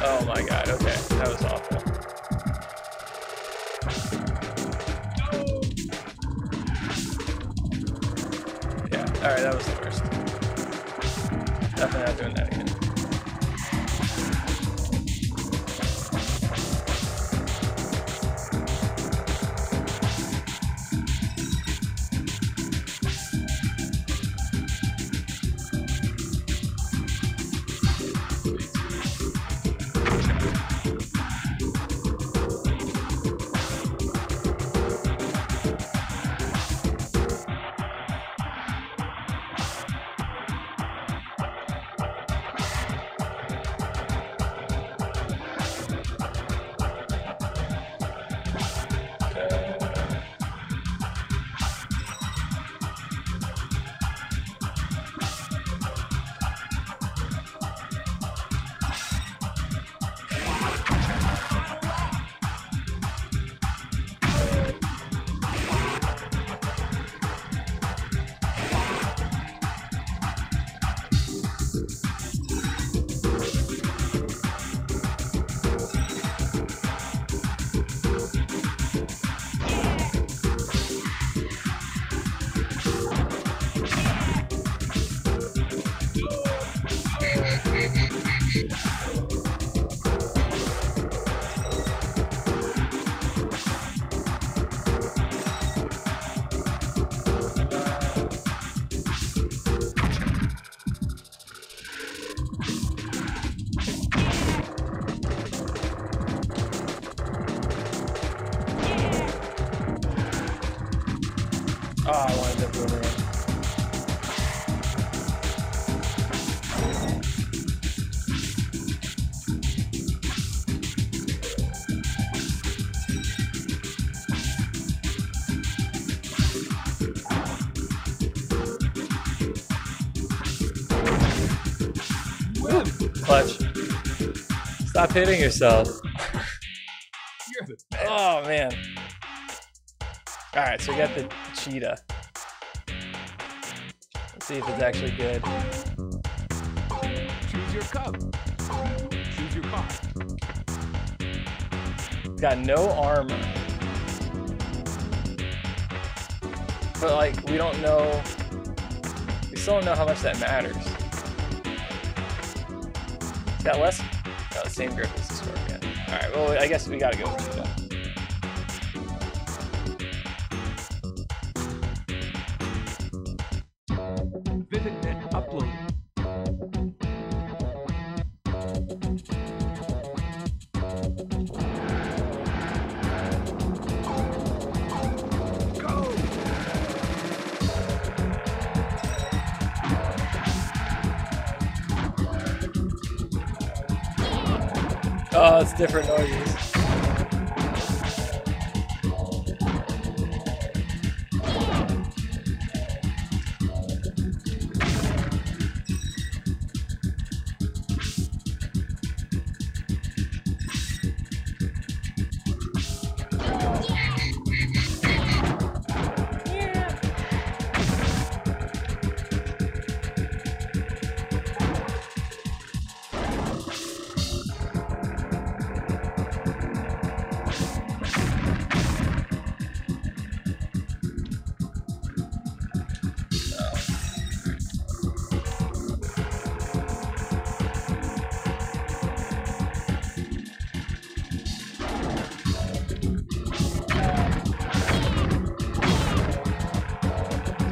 Oh my god, okay. That was awful. Yeah, alright, that was the worst. Definitely not doing that again. Oh, I wanted to boomerang. Woo! Clutch. Stop hitting yourself. You're the best. Oh, man. All right, so we got the cheetah. Let's see if it's actually good. Choose your cup. Choose your car. It's got no armor. But, like, we don't know. We still don't know how much that matters. It's got less. Got the same grip as the scorpion. All right, well, I guess we got to go with cheetah. Oh, it's different noises.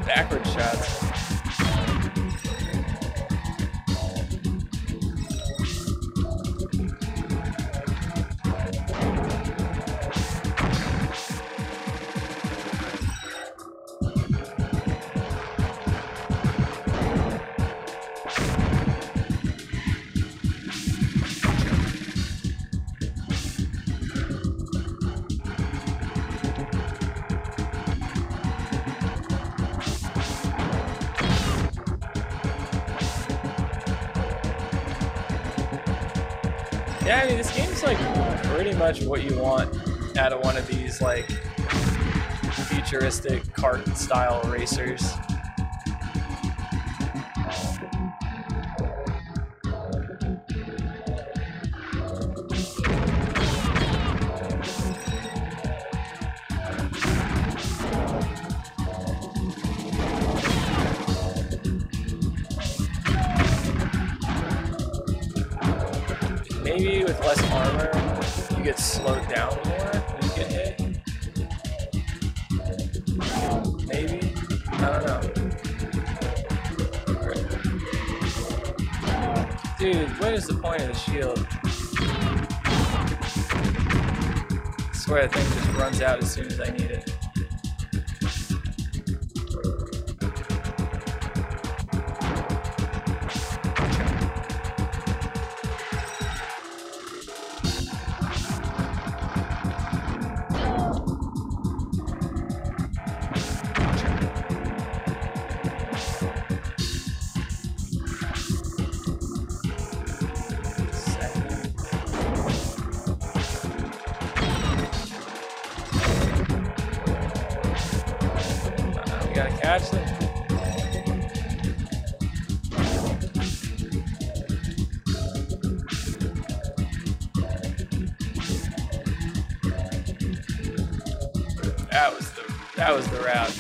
Backward shots. Yeah, I mean, this game's like pretty much what you want out of one of these like futuristic kart-style racers. Maybe with less armor, you get slowed down more when you get hit. Maybe? I don't know. Right. Dude, what is the point of the shield? I swear the thing just runs out as soon as I need it. Gotta catch them. That was the that was the route.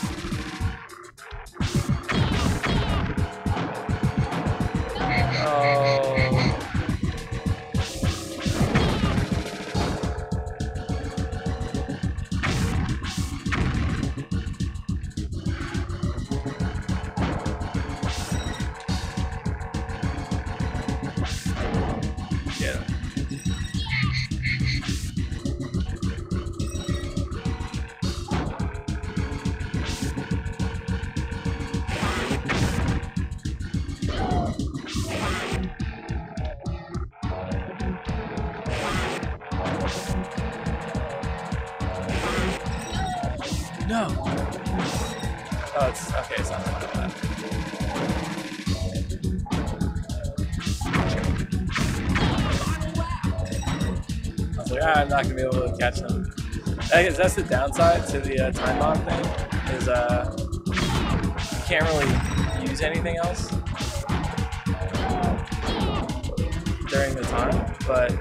no. Oh, it's okay. It's not like that. I was like, ah, I'm not gonna be able to catch them. I guess that's the downside to the uh, time lock thing. Is uh, you can't really use anything else during the time, but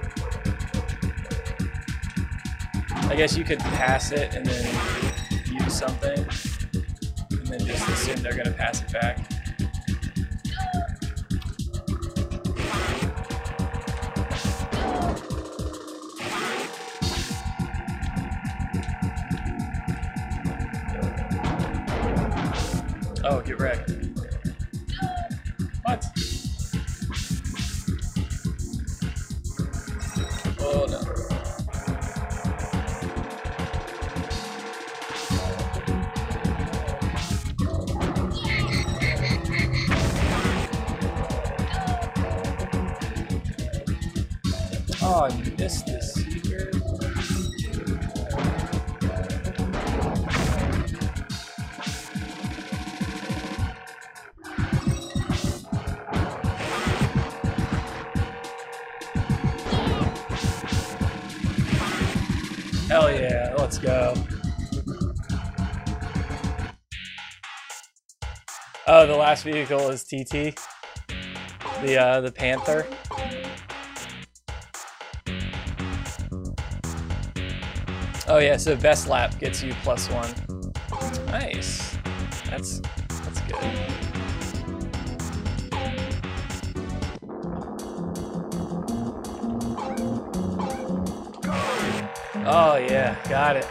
I guess you could pass it and then use something, and then just assume they're gonna pass it back. Oh, get wrecked. What? Oh no. Oh, I missed this secret. Hell yeah, let's go. Oh, the last vehicle is T T, the uh, the Panther. Oh yeah, so best lap gets you plus one. Nice. That's that's good. Oh yeah, got it.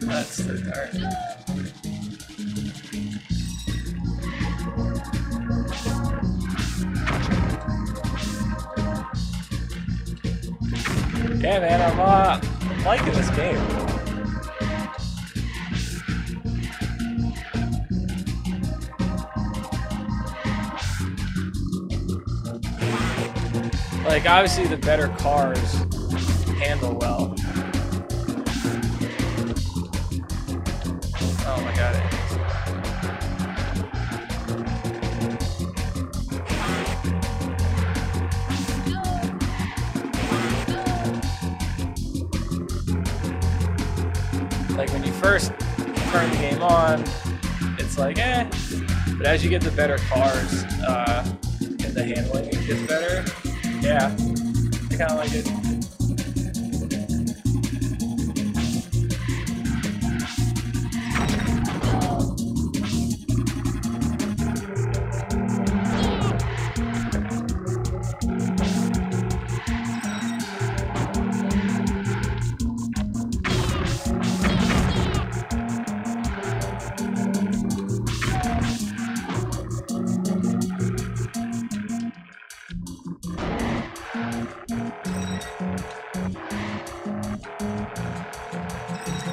That's the dart. Yeah, man, I'm, uh, I'm liking this game. Like, obviously, the better cars handle well. Oh my god, it is. Like when you first turn the game on, it's like eh, but as you get the better cars uh, and the handling gets better, yeah, I kind of like it.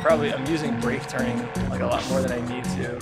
Probably, I'm using brake turning like a lot more than I need to.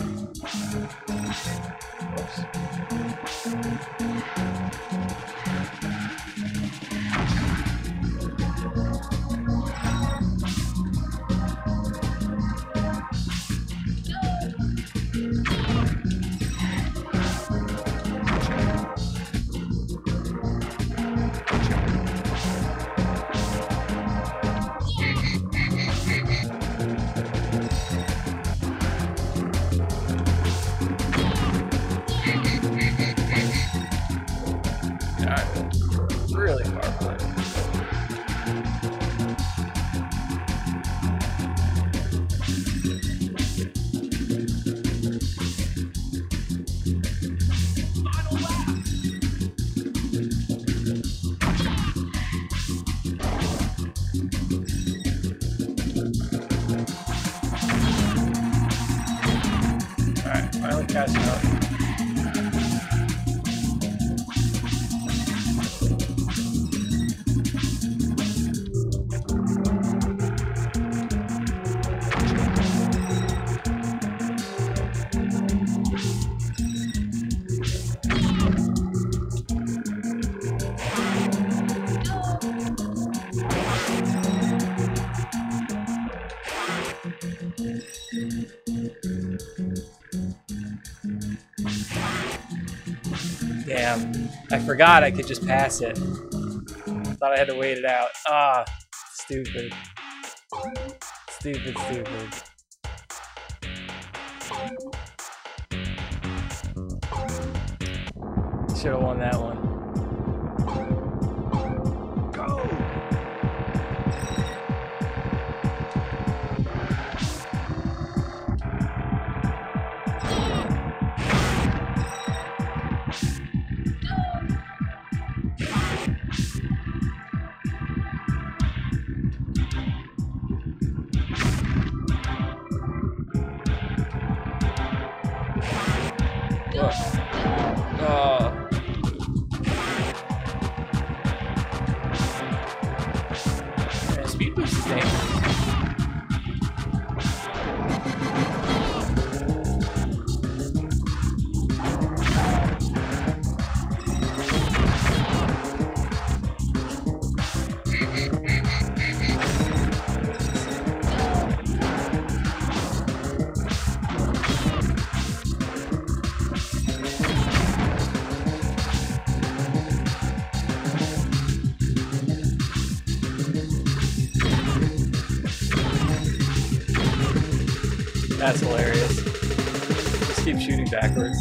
I forgot I could just pass it. Thought I had to wait it out. Ah, stupid. Stupid, stupid. Should have won that one. That's hilarious. Just keep shooting backwards.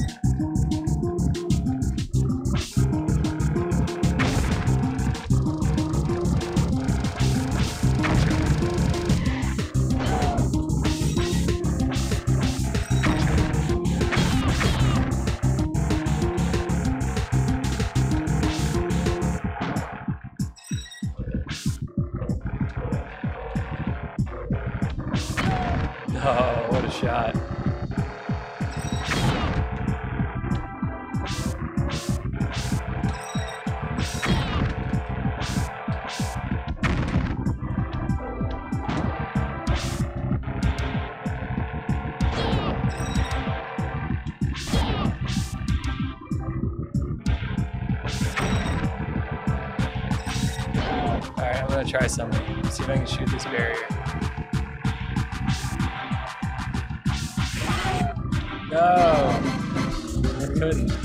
Try something. See if I can shoot this barrier. No! I couldn't.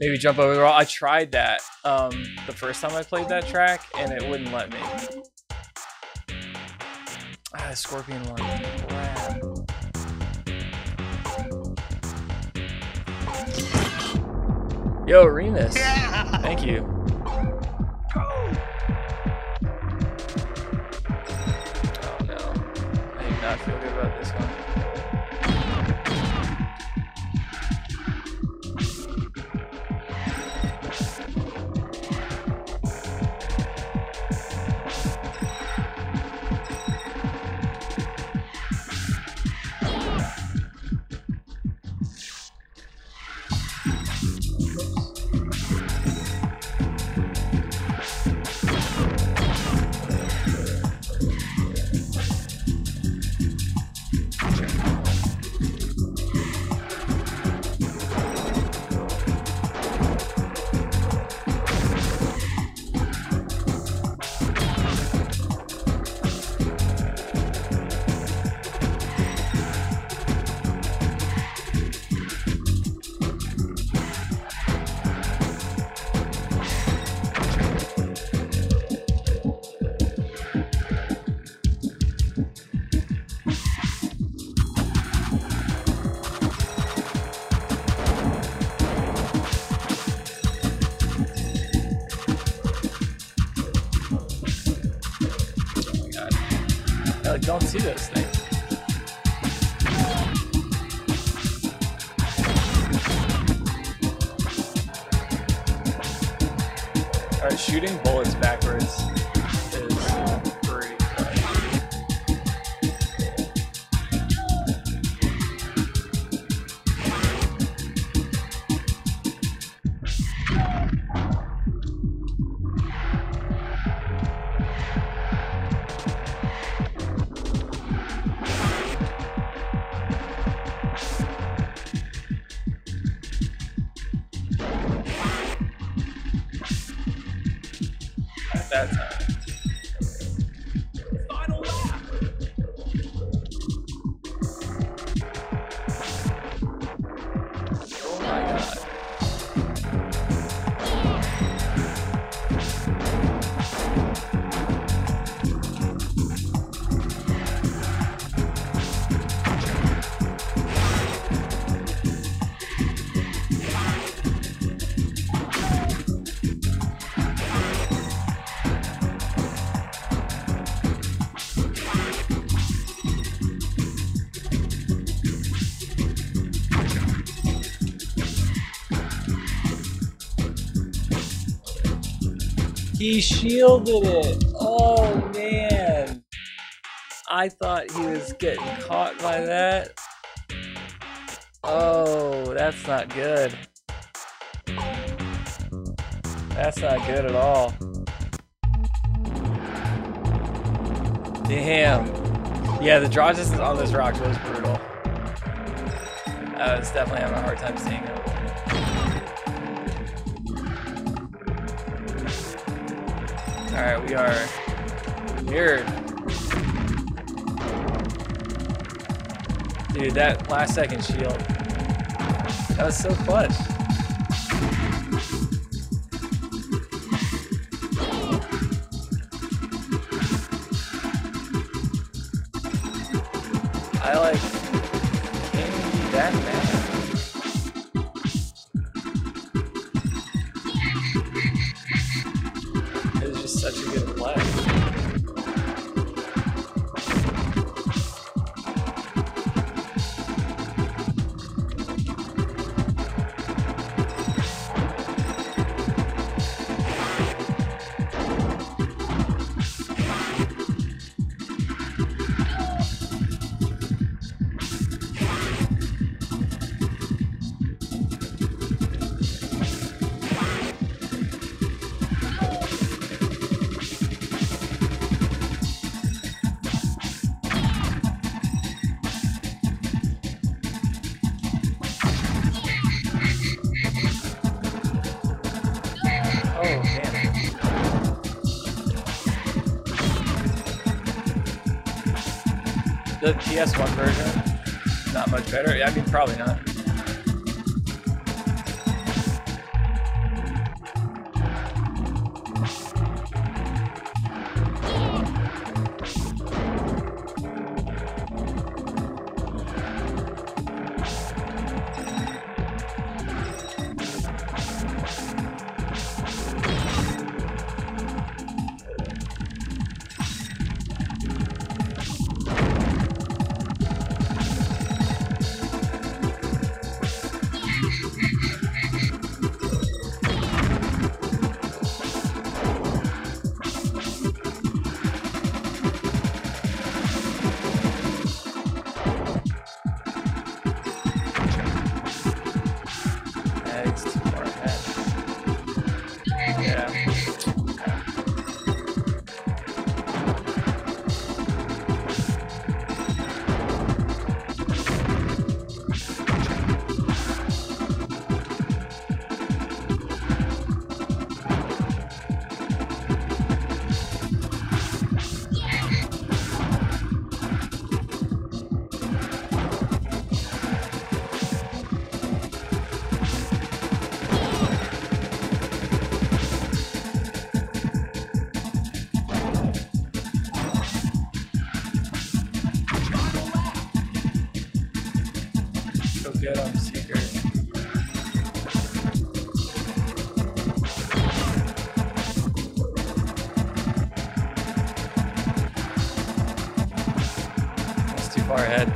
Maybe jump overall. I tried that um, the first time I played that track, and it wouldn't let me. Ah, Scorpion one. Wow. Yo, Remus. Yeah. Thank you. Oh no, I do not feel good about this one. don't see those things. Alright, shooting bullets backwards is pretty He shielded it. Oh man. I thought he was getting caught by that. Oh, that's not good. That's not good at all. Damn. Yeah, the draw distance on this rock was brutal. I was definitely having a hard time seeing it. Alright, we are mirrored. Dude, that last second shield. That was so clutch. I like can't be that mad. The P S one version, not much better. I mean, probably not. far ahead.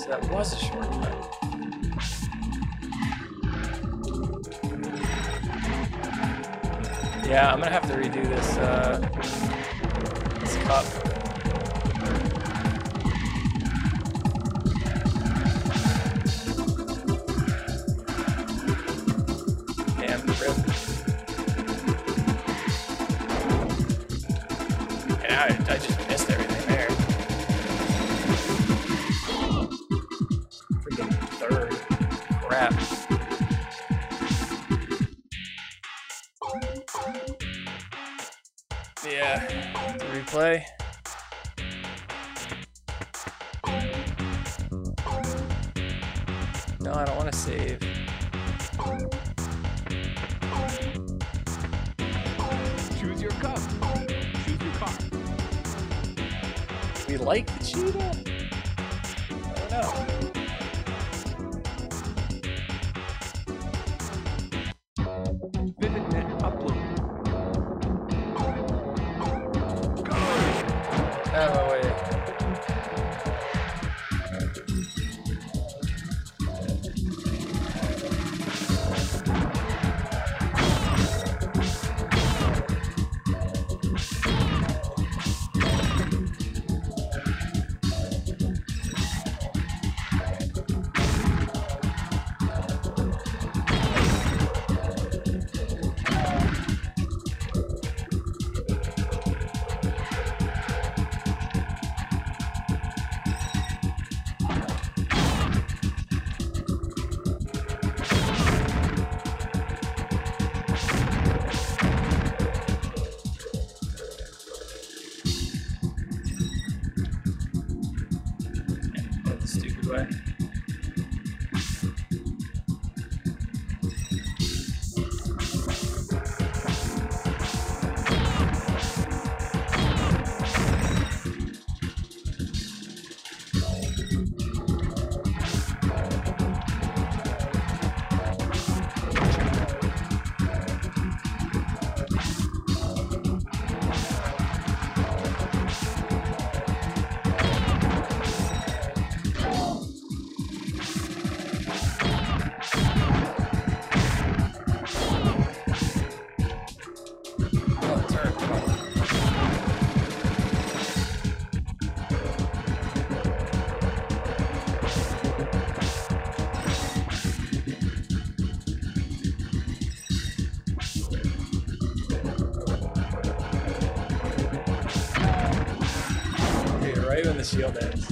So that was a short cut. Yeah, I'm gonna have to redo this, uh, this cup. Damn, rip. Yeah, I, I just missed everything there. Freaking third. Crap. Yeah, replay. No, I don't want to save. Choose your cup. Choose your car. We like the cheetah? I don't know. Visit and upload. Out of my way. Shield ends.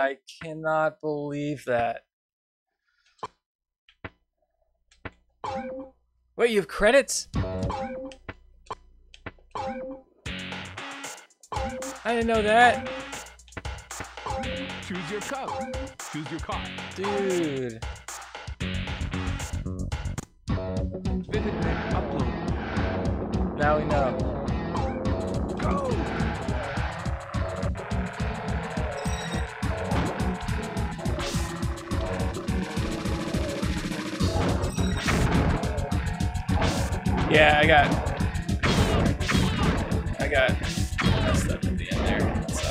I cannot believe that. Wait, you have credits? I didn't know that. Choose your cup. Choose your car. Dude. Visit and upload. Now we know. Go. Yeah, I got. I got messed up at the end there. It sucks.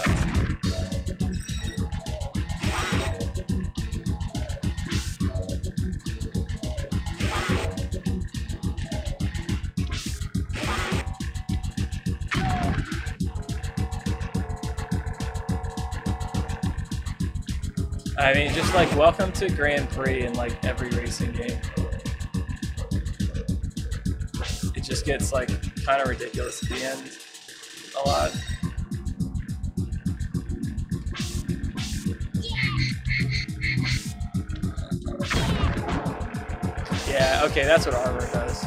I mean, just like welcome to Grand Prix in like every racing game. Just gets like kind of ridiculous at the end a lot. Yeah, okay, that's what armor does.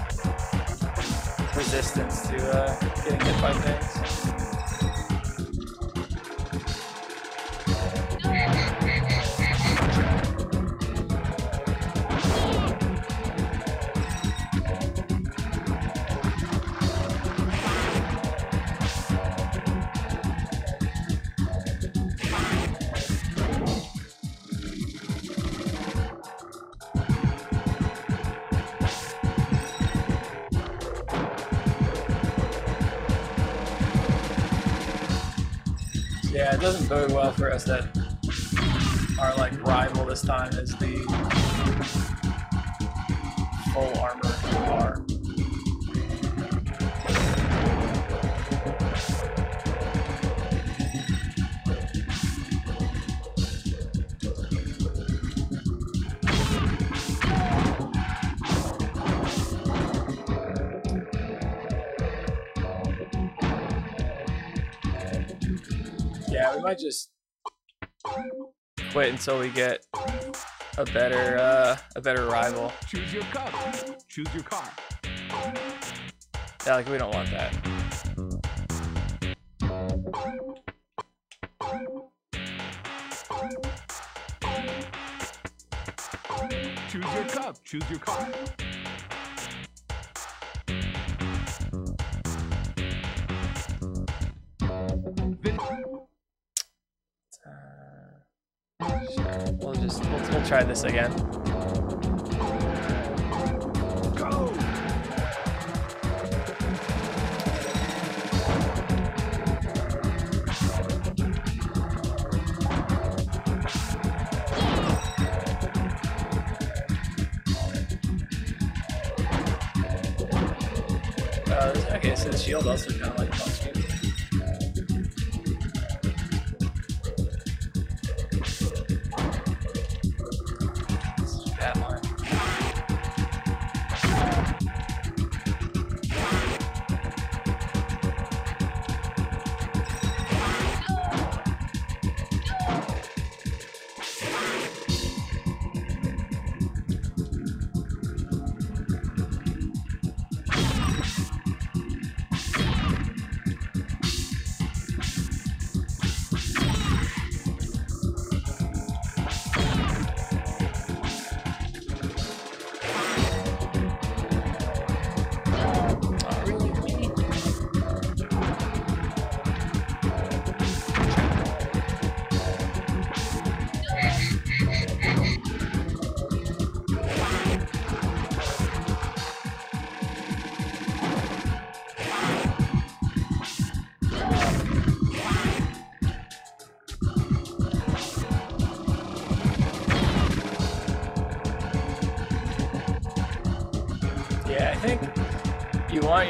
Resistance to uh, getting hit by things. It doesn't bode well for us that our like rival this time is the full armor car. I just wait until we get a better uh, a better rival. Choose your car. Choose your car. Yeah, like we don't want that. Choose your cup. Choose your car. Sure, we'll just we'll, we'll try this again. Go. Uh, okay, so the shield also kind of like helps you.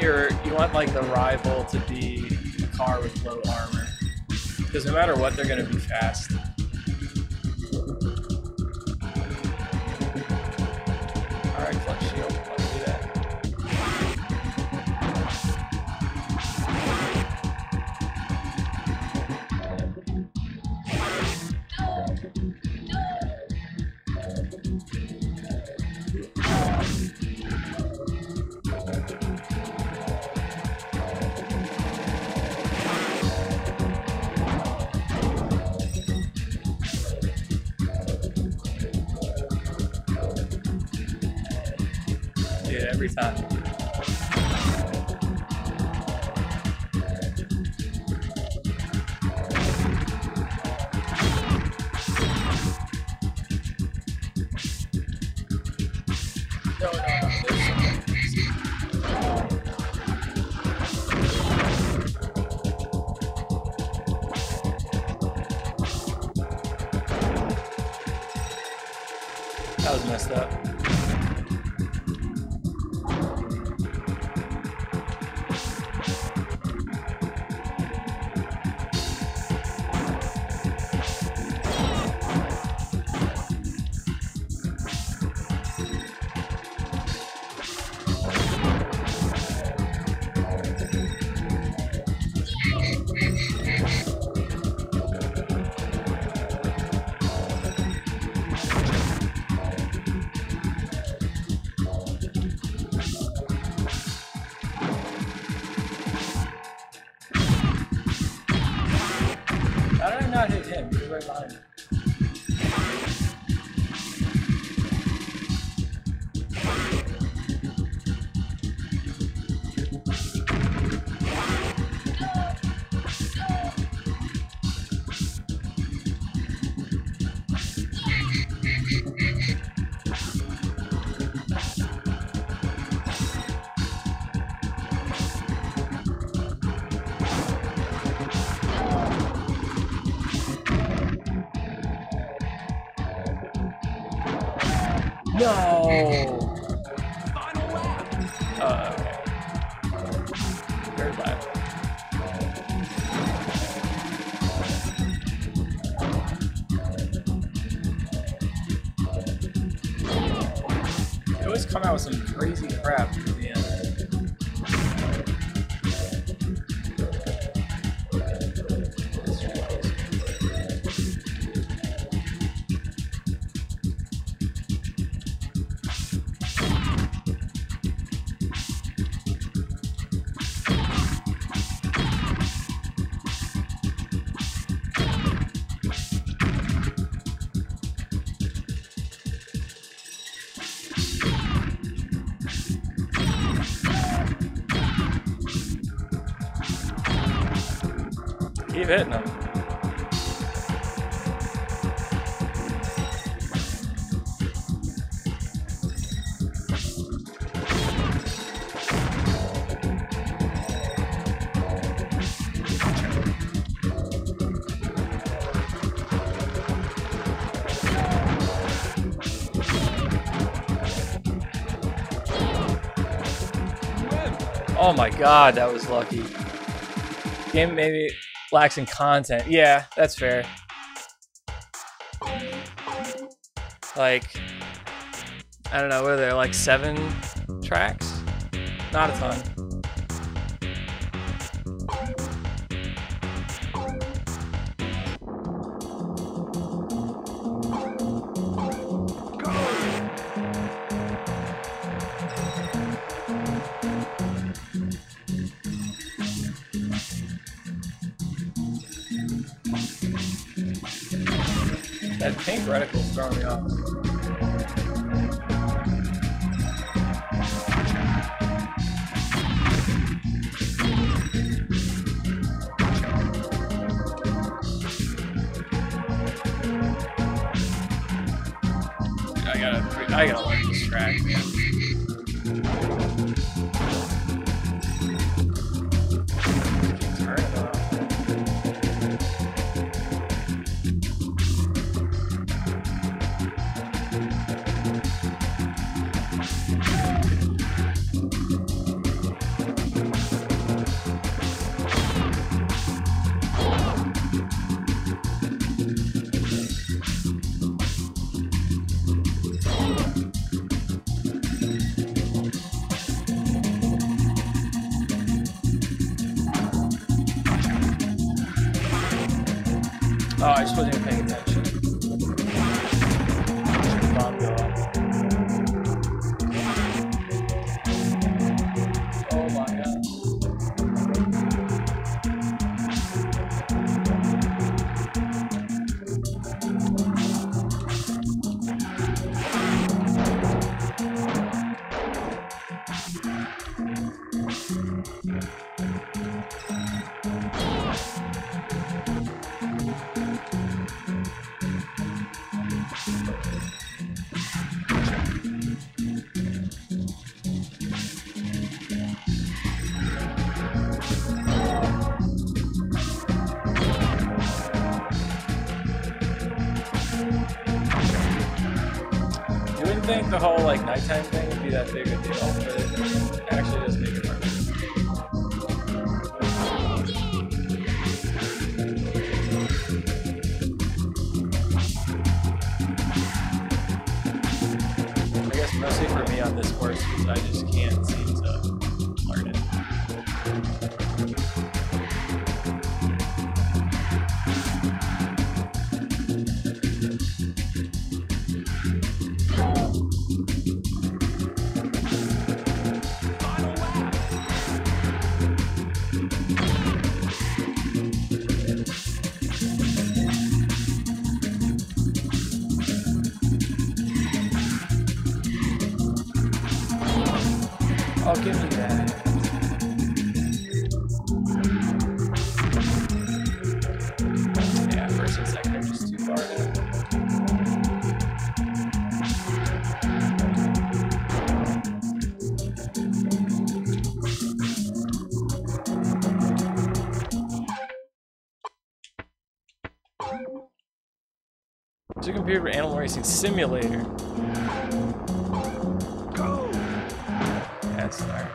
Your, you want like the rival to be a car with low armor, because no matter what, they're going to be fast. Alright, flex shield, let's do that. shit every time. That was messed up. No! Final lap! Uh, okay. Third lap. They always come out with some crazy crap at the end. Keep hitting them. Oh my god, that was lucky. Game maybe lacks in content. Yeah, that's fair. Like, I don't know, what are there, like seven tracks? Not a ton. That pink reticle's throwing me off. Dude, I gotta, I gotta learn this track, man. would think the whole like nighttime thing would be that big a deal, but it actually does make it work. Mostly for me on this course, because I just can't seem to learn it. Give me that. Yeah, first and second are just too far down. It's a computer animal racing simulator. Start.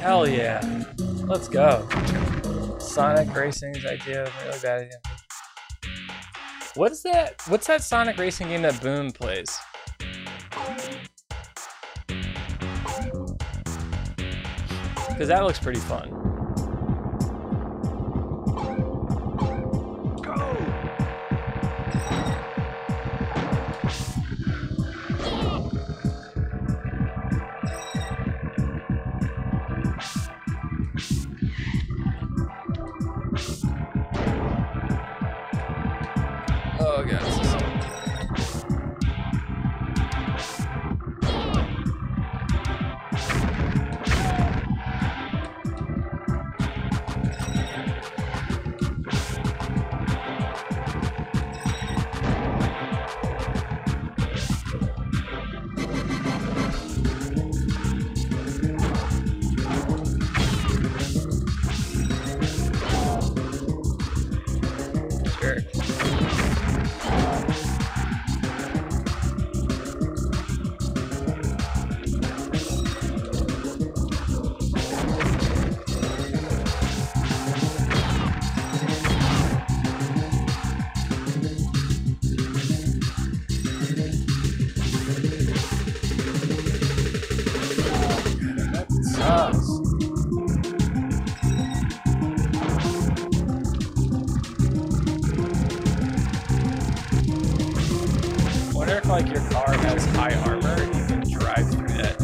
Hell yeah, let's go. Sonic Racing's idea, really bad idea. What's that, what's that Sonic Racing game that Boom plays? Because that looks pretty fun. Go! wonder if like your car has high armor and you can drive through that .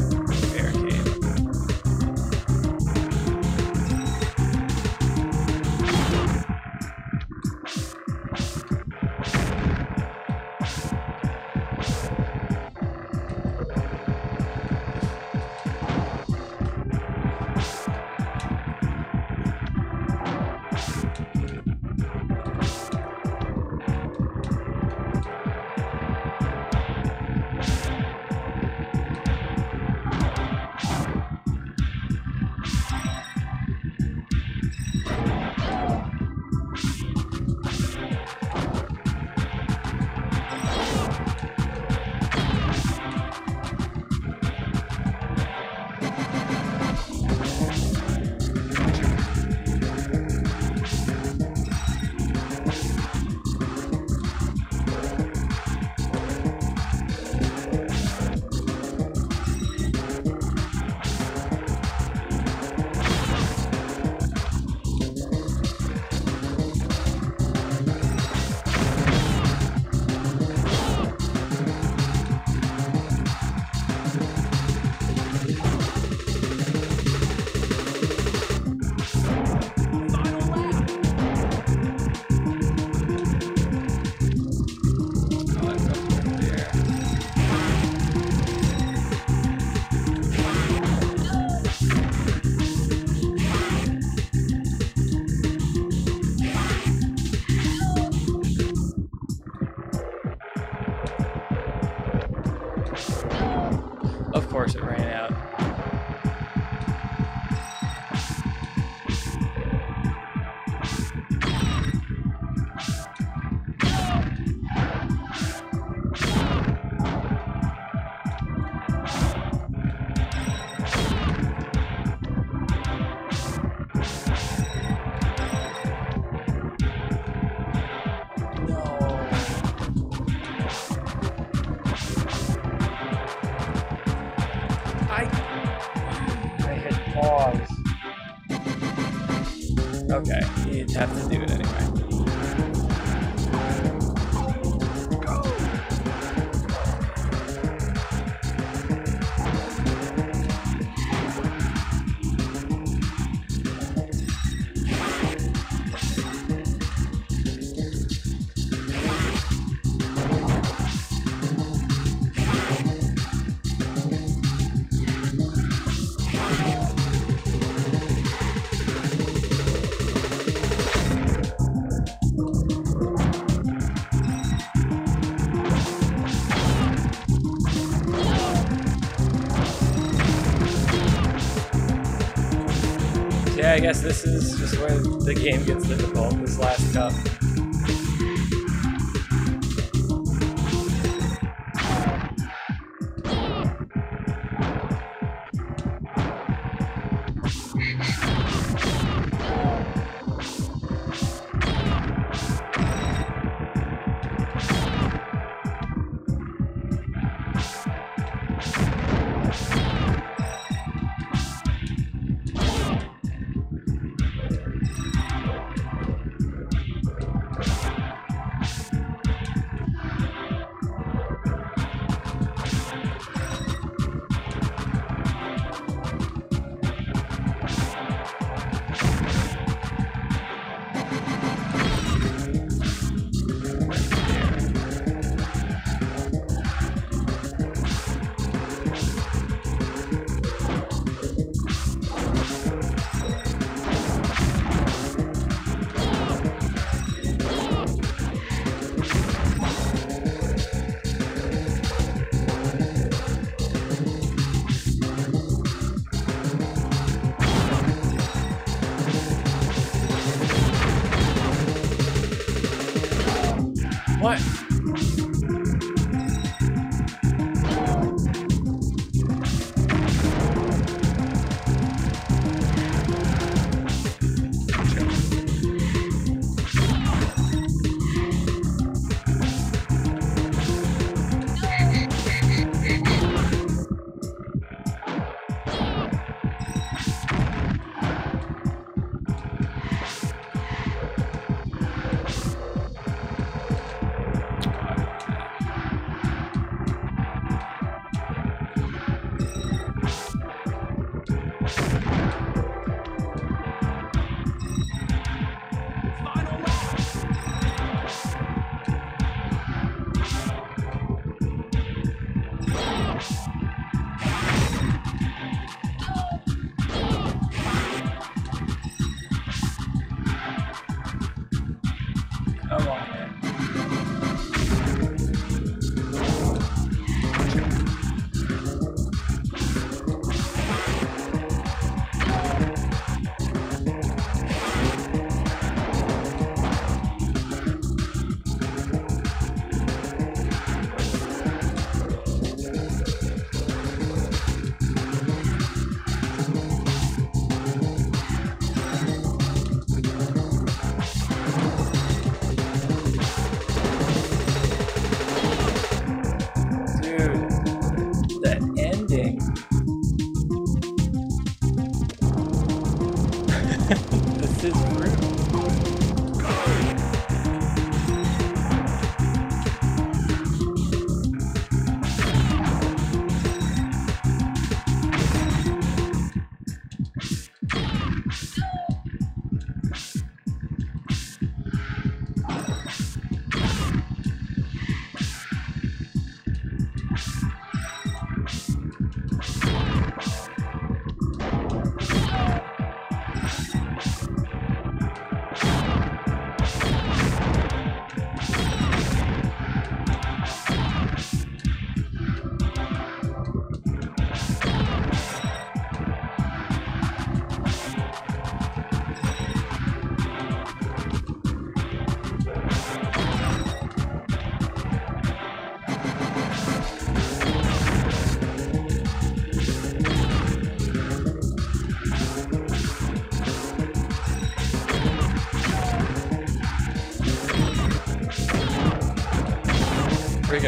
Yeah, I guess this is just where the game gets difficult, this last cup.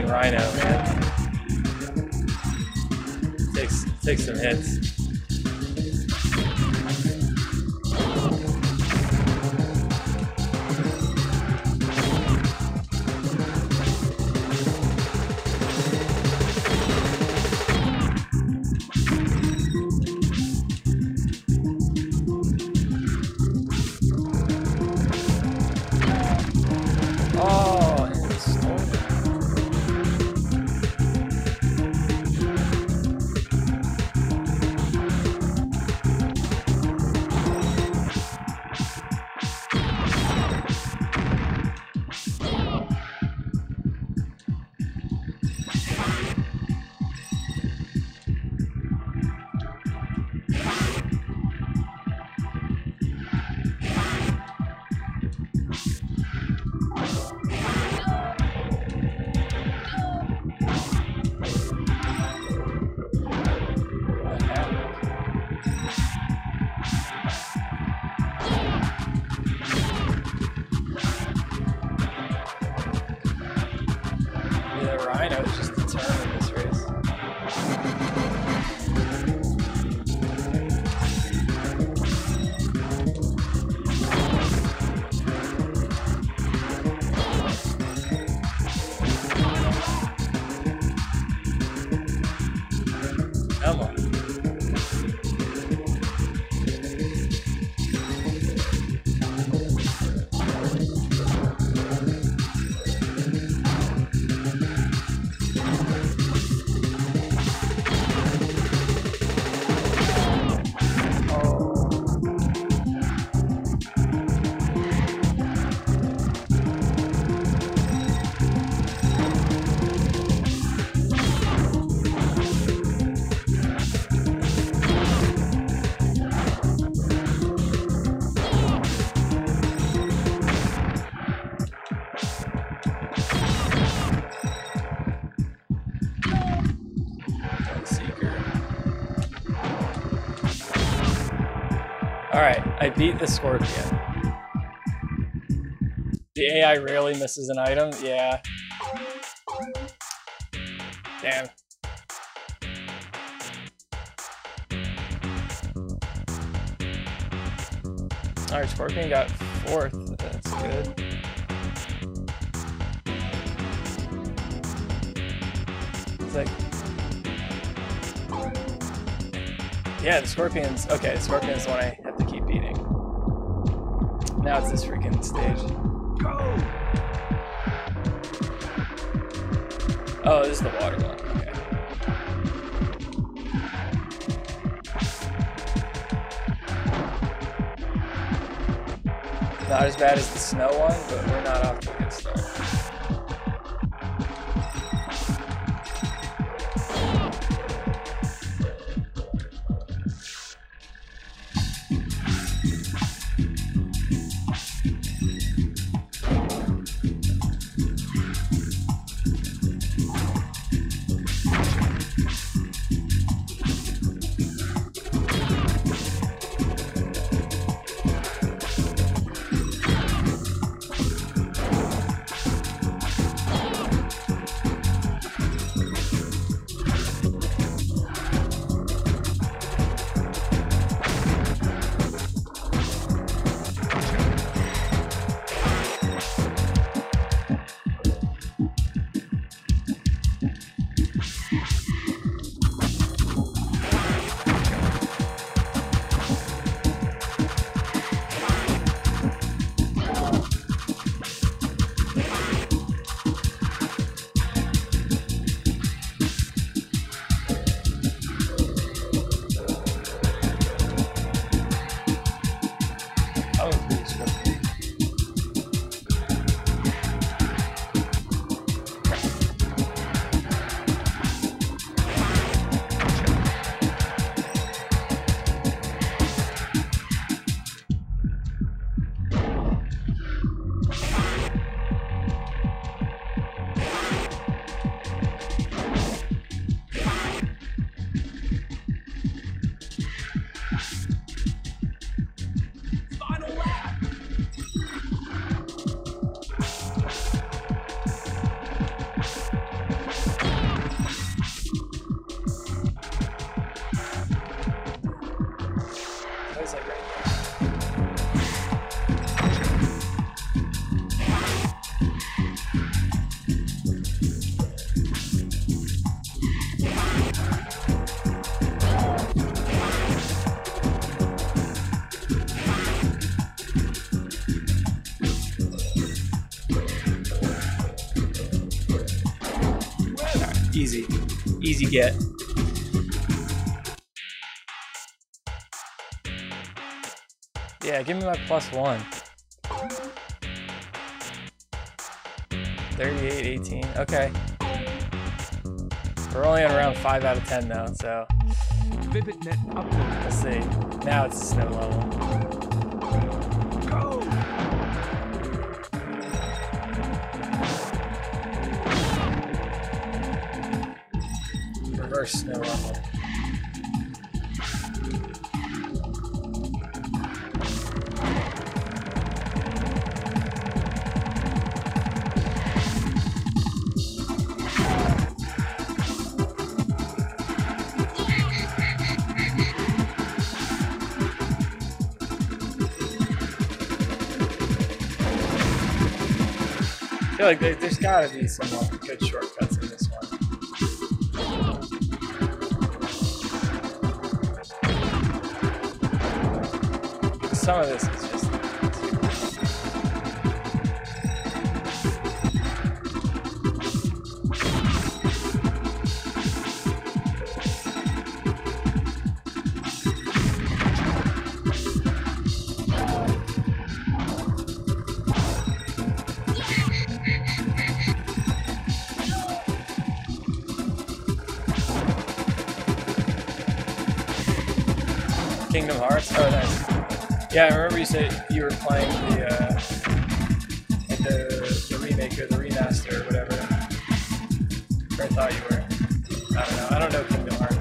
freaking Rhino, man. Takes, takes some hits. I beat the Scorpion. The A I rarely misses an item? Yeah. Damn. Alright, Scorpion got fourth. That's good. It's like... Yeah, the Scorpion's... Okay, the Scorpion's the one I... Now it's this freaking stage. Go! Oh, this is the water one. Okay. Not as bad as the snow one, but we're not off to a good start. Easy. Easy get. Yeah, give me my plus one. thirty-eight, eighteen, okay. We're only on around five out of ten now, so. Let's see. Now it's a snow level. Reverse snow level. I feel like there, there's gotta be some like, good shortcuts in this one. Some of this is just... Kingdom Hearts? Oh, nice. Yeah, I remember you said you were playing the uh, like the, the remake or the remaster or whatever. Or I thought you were. I don't know. I don't know Kingdom Hearts.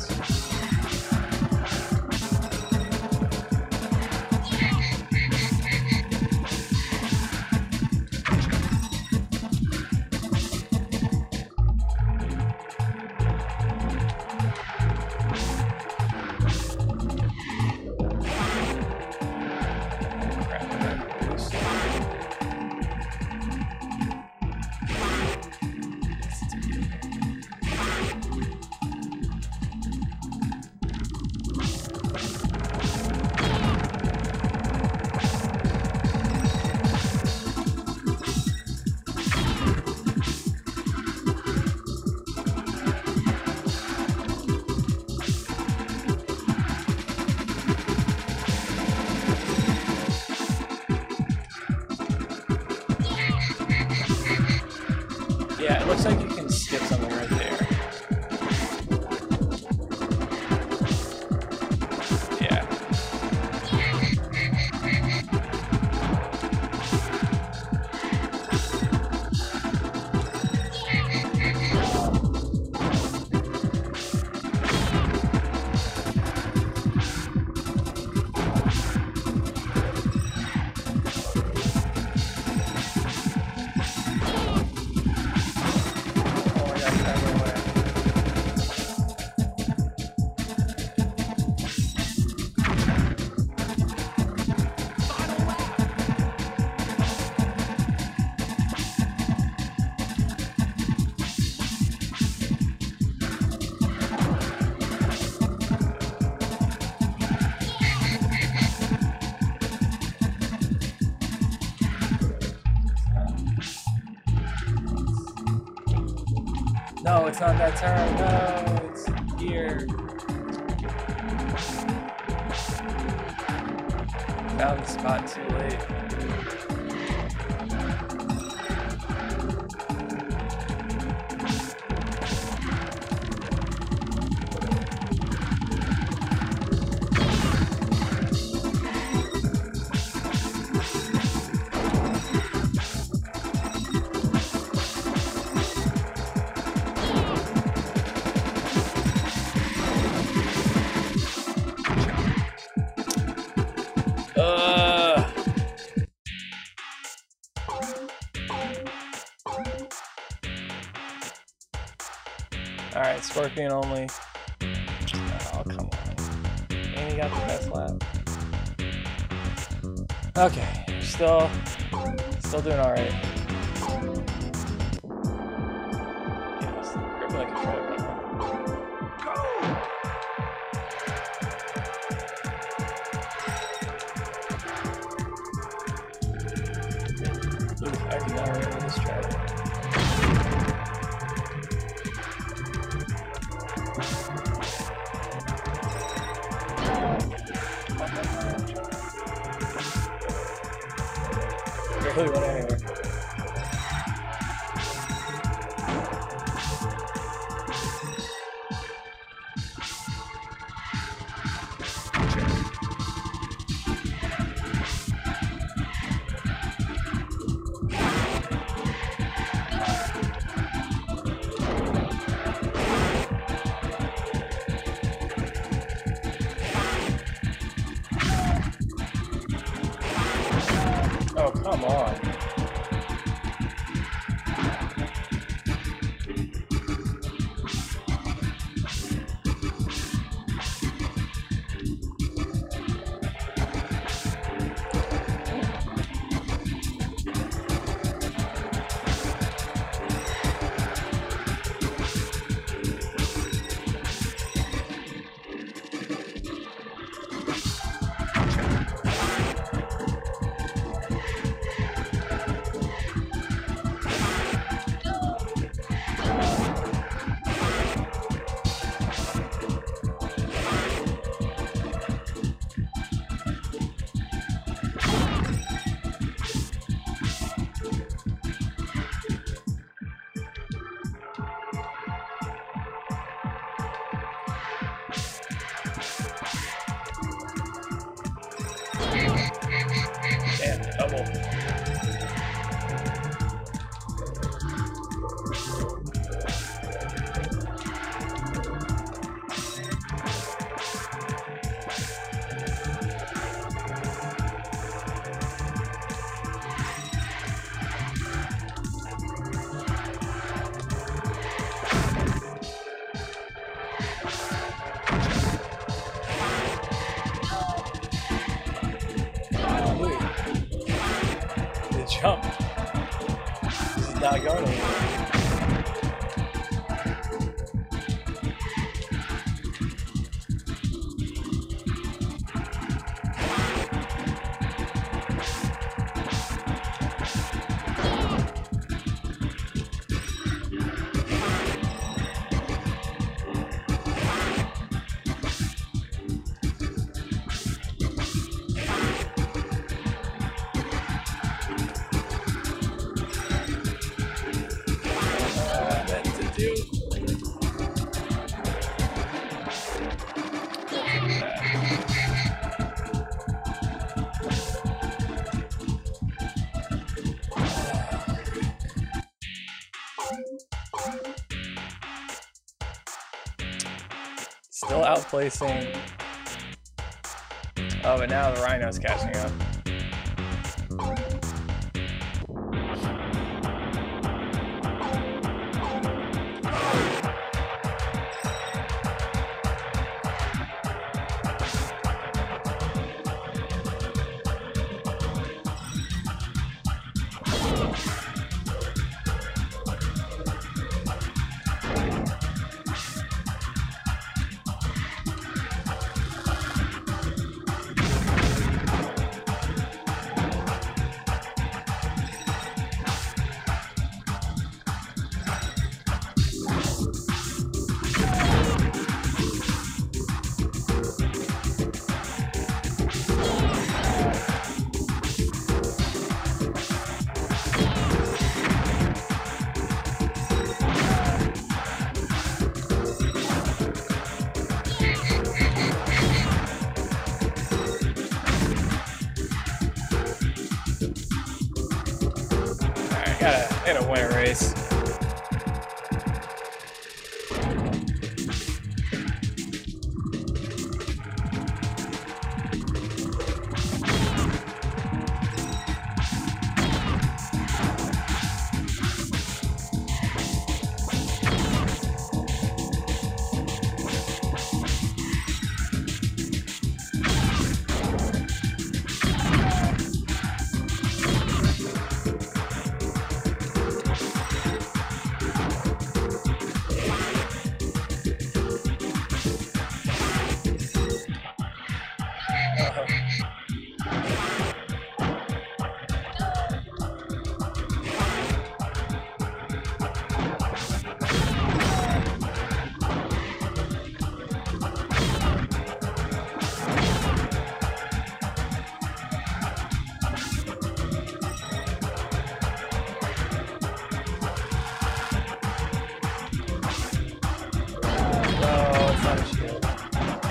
No, it's not that turn. No, it's here. Found the spot too late. Scorpion only. Oh, come on. And he got the best lap. Okay, still, still doing all right. I can now remember this track. completely run out of here. Still outplacing. Oh, but now the Rhino's catching up.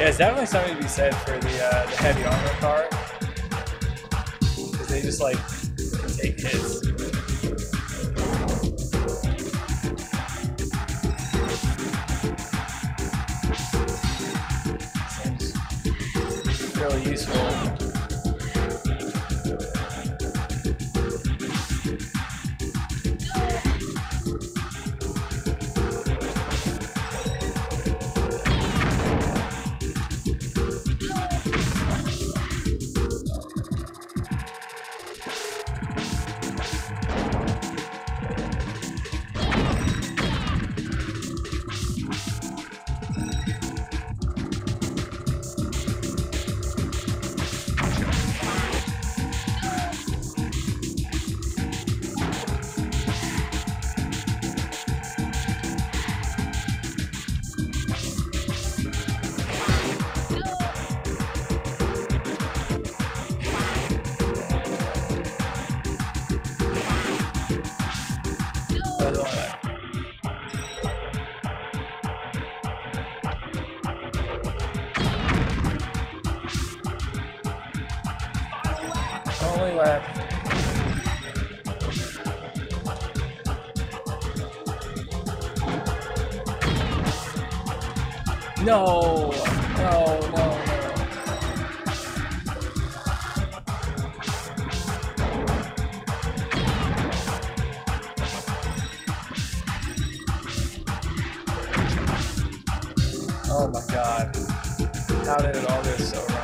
Yeah, it's definitely something to be said for the, uh, the heavy armor car, because they just like take hits. Seems really useful. No, no, no, no. Oh my God, how did it all go so wrong?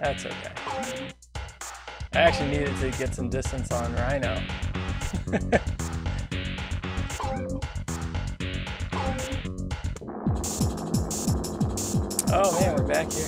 That's okay. I actually needed to get some distance on Rhino. Oh man, we're back here.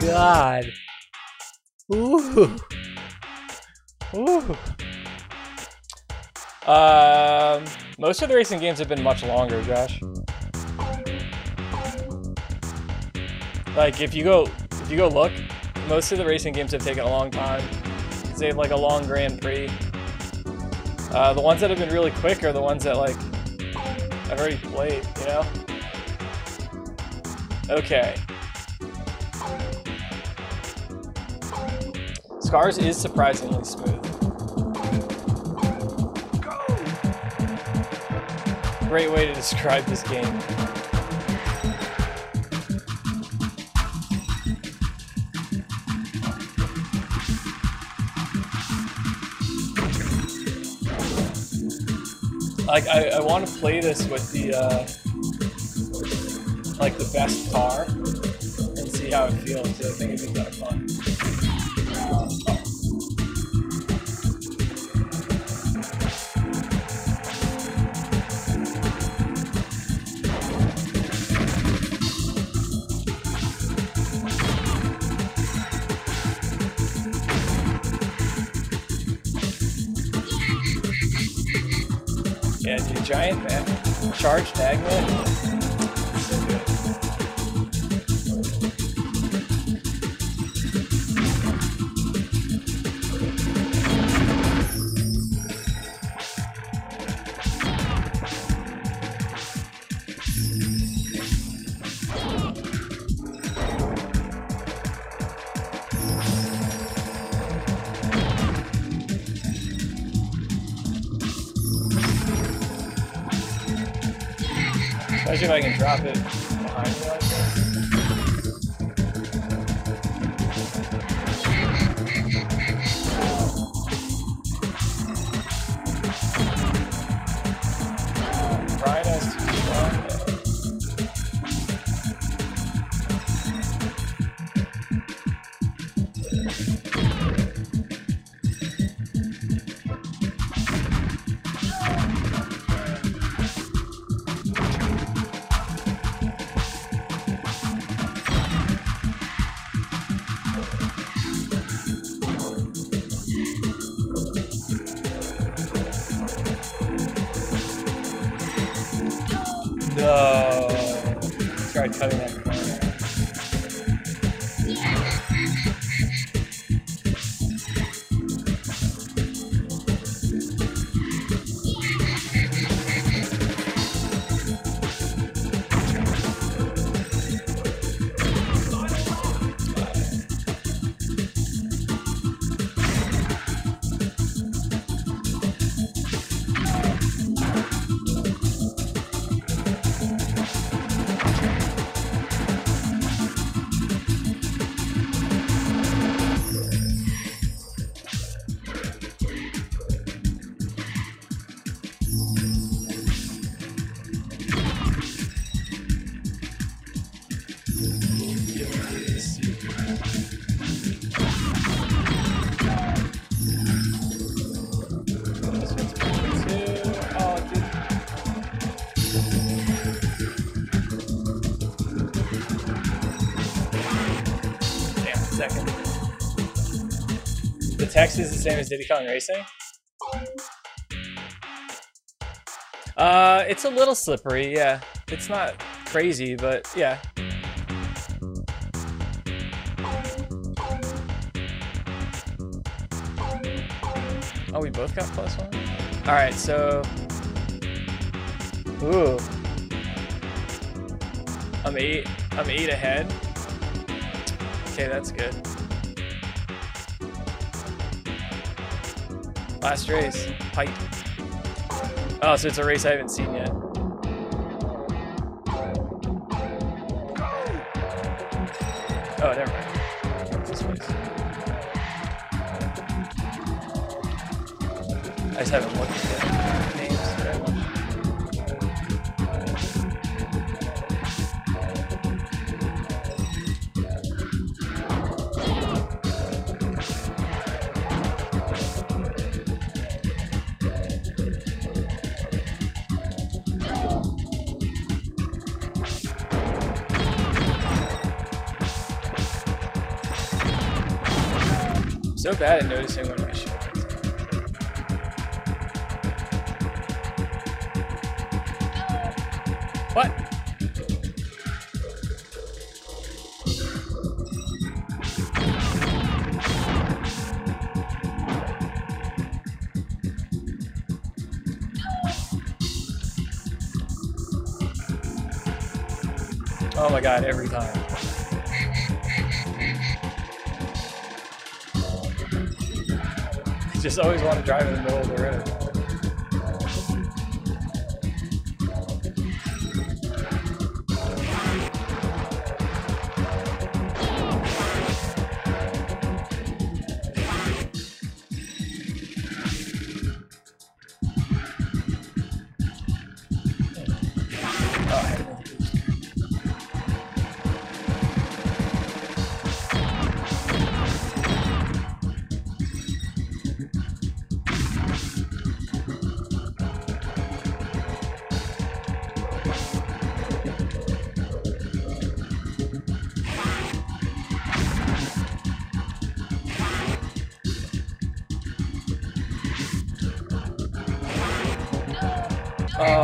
God. Ooh. Ooh. Um, most of the racing games have been much longer, Josh. Like if you go if you go look, most of the racing games have taken a long time. They have like a long Grand Prix. Uh, the ones that have been really quick are the ones that like I've already played, you know? Okay. S C A R S is surprisingly smooth. Go. Great way to describe this game. Like I, I want to play this with the uh, like the best car and see how it feels. I think it'd be kind of fun. Giant man, charge tag man. So good. See if I can drop it behind me like that. Brian has too cutting that corner. Text is the same as Diddy Kong Racing. Uh, it's a little slippery, yeah. It's not crazy, but yeah. Oh, we both got plus one? All right, so. Ooh. I'm eight, I'm eight ahead. Okay, that's good. Last race, pipe. Oh, so it's a race I haven't seen yet. Oh, never mind. This race. I just haven't looked at the names that I want. So bad at noticing when my shit is. What? Oh my god, every time. Just always want to drive in the middle of the road.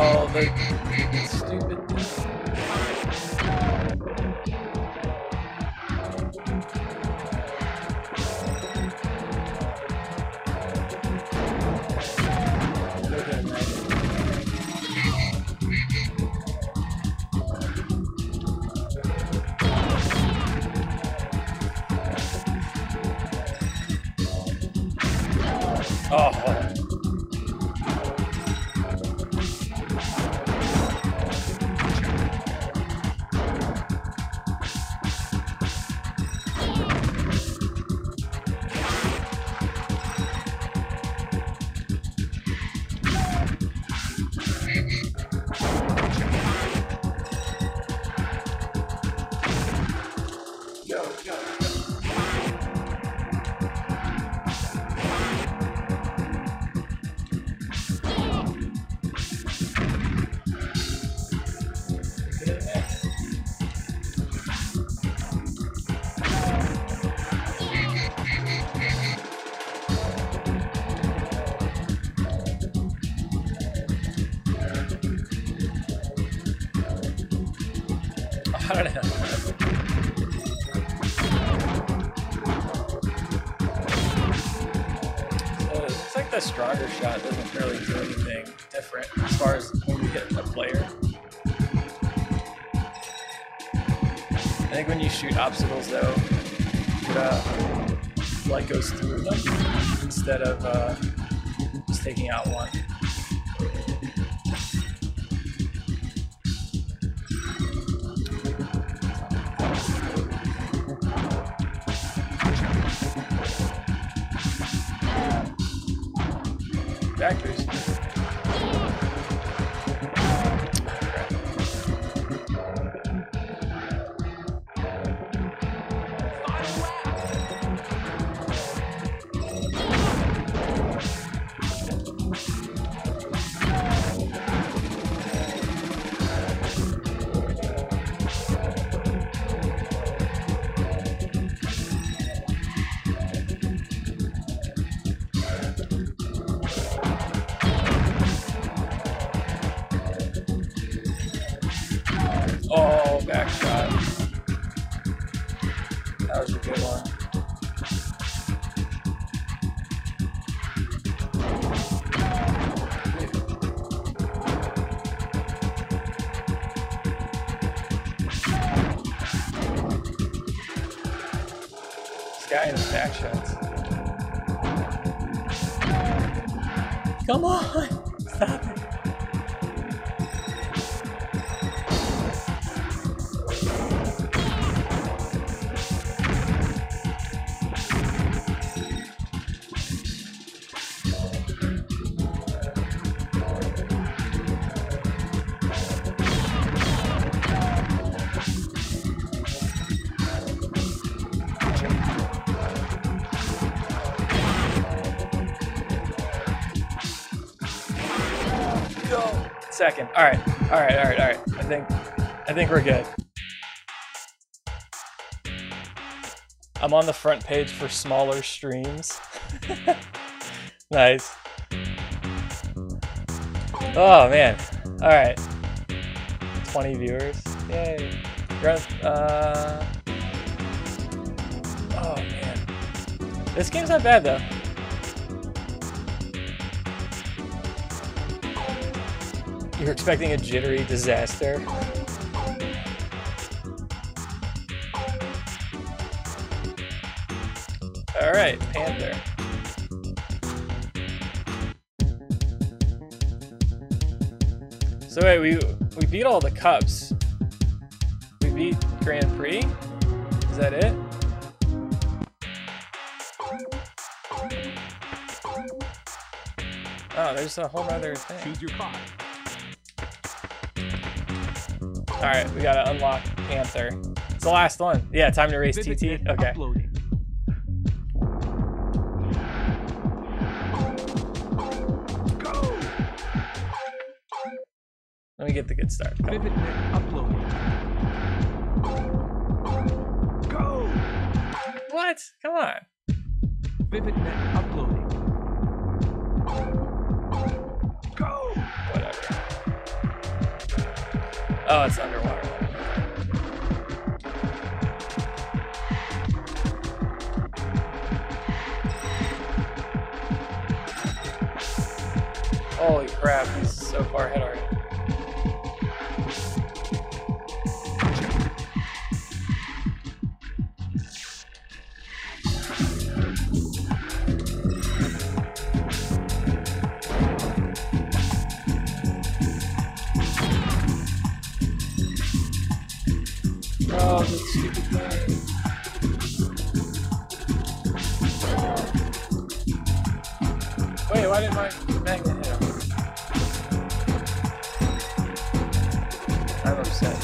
Oh, hey. Oh, the stupid thing. Oh. I don't know. So it's like the stronger shot doesn't really do anything different as far as when you hit a player. I think when you shoot obstacles though, it uh, like goes through them instead of uh, just taking out one. Actors. Oh, back shot. That was a good one. This guy in the back shots. Come on! Stop it! second. All right, all right, all right, all right. I think, I think we're good. I'm on the front page for smaller streams. Nice. Oh man. All right. twenty viewers. Yay. Uh, oh man. This game's not bad though. You're expecting a jittery disaster? Alright, Panther. So wait, we we beat all the cups. We beat Grand Prix? Is that it? Oh, there's a whole other thing. Choose your pot. All right, we gotta unlock Panther. It's the last one. Yeah, time to race T T. Okay. Uploading. Go. Let me get the good start. Go. Uploading. Go. What? Come on. VividNet uploading. Go. Whatever. Oh, it's underwater. Holy crap, he's so far ahead already. Oh, this stupid thing. Wait, why didn't my magnet hit him? I'm upset.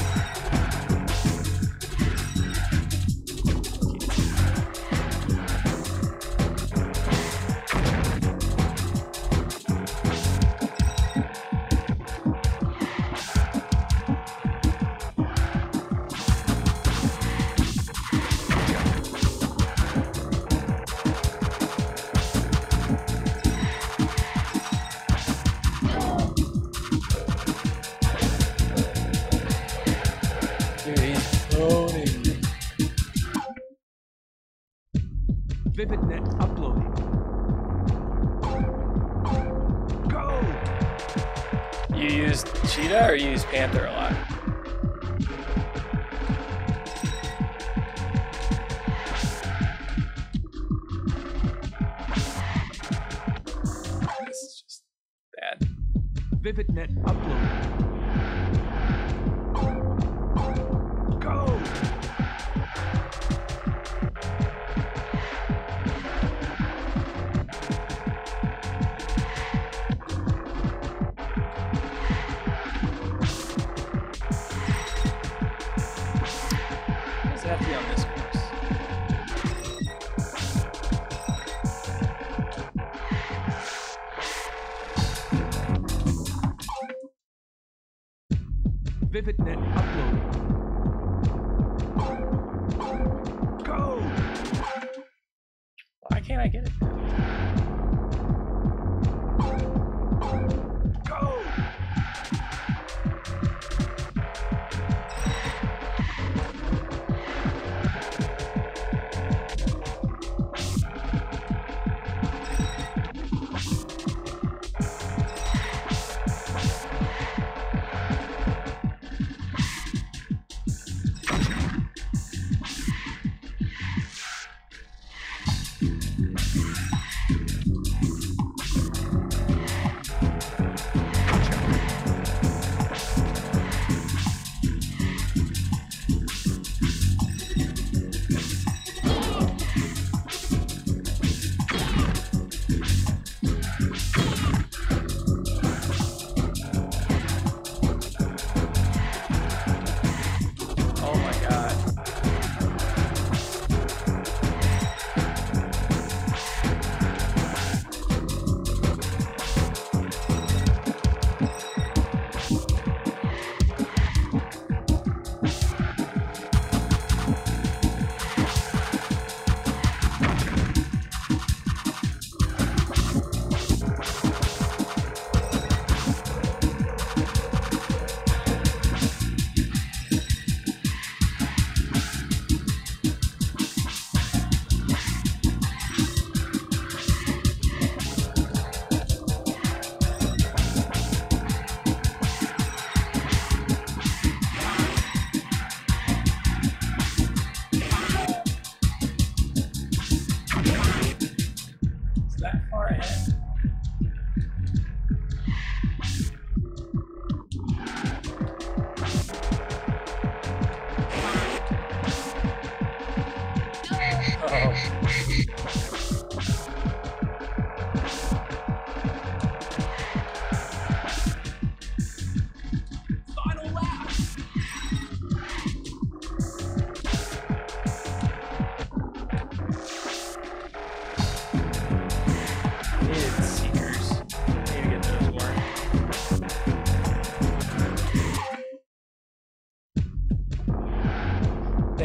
Or use Panther a lot. This is just bad. VividNet upload. Go. VividNet upload. Go! Why can't I get it? Go!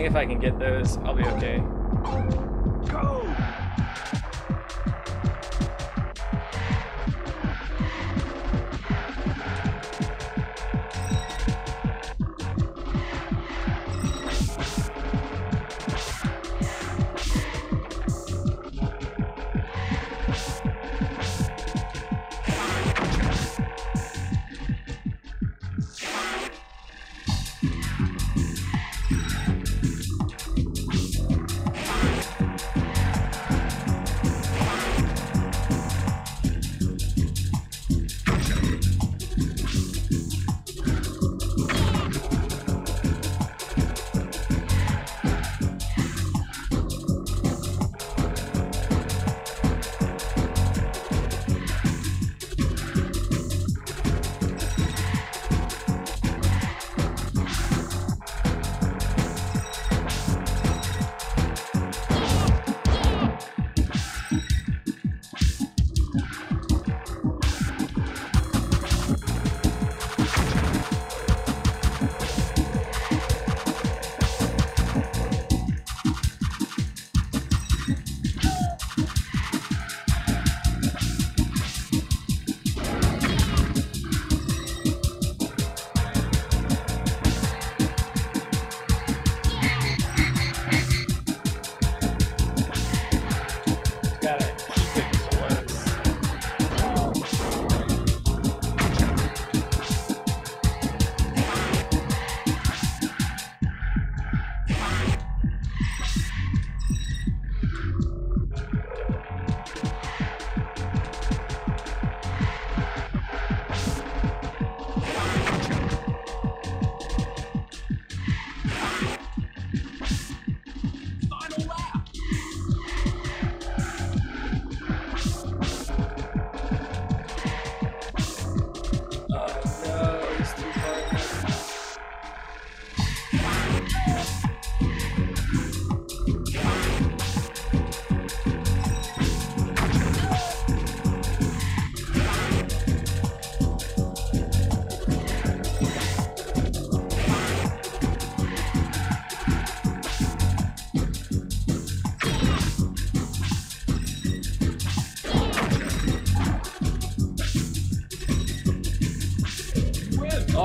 think if I can get those, I'll be okay. Go!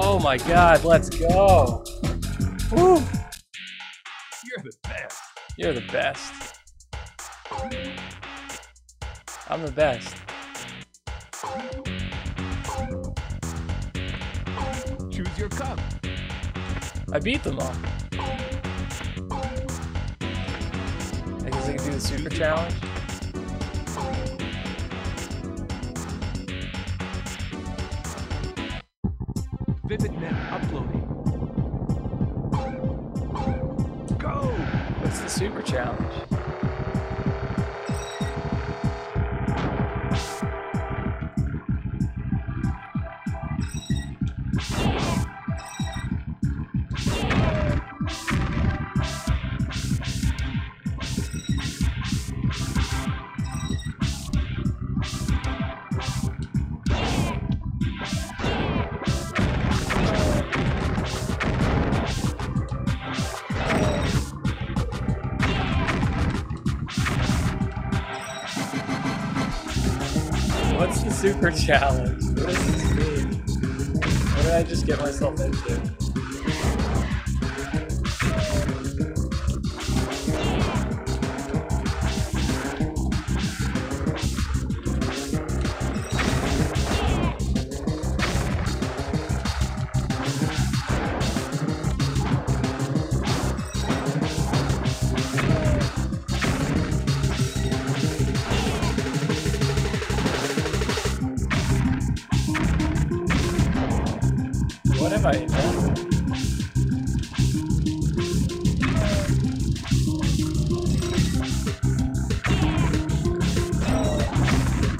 Oh my God, let's go. Woo. You're the best. You're the best. I'm the best. Choose your cup. I beat them all. I guess I can do the super challenge. Vivid Net uploading. Go! What's the super challenge? Super challenge. What does this mean? What did I just get myself into?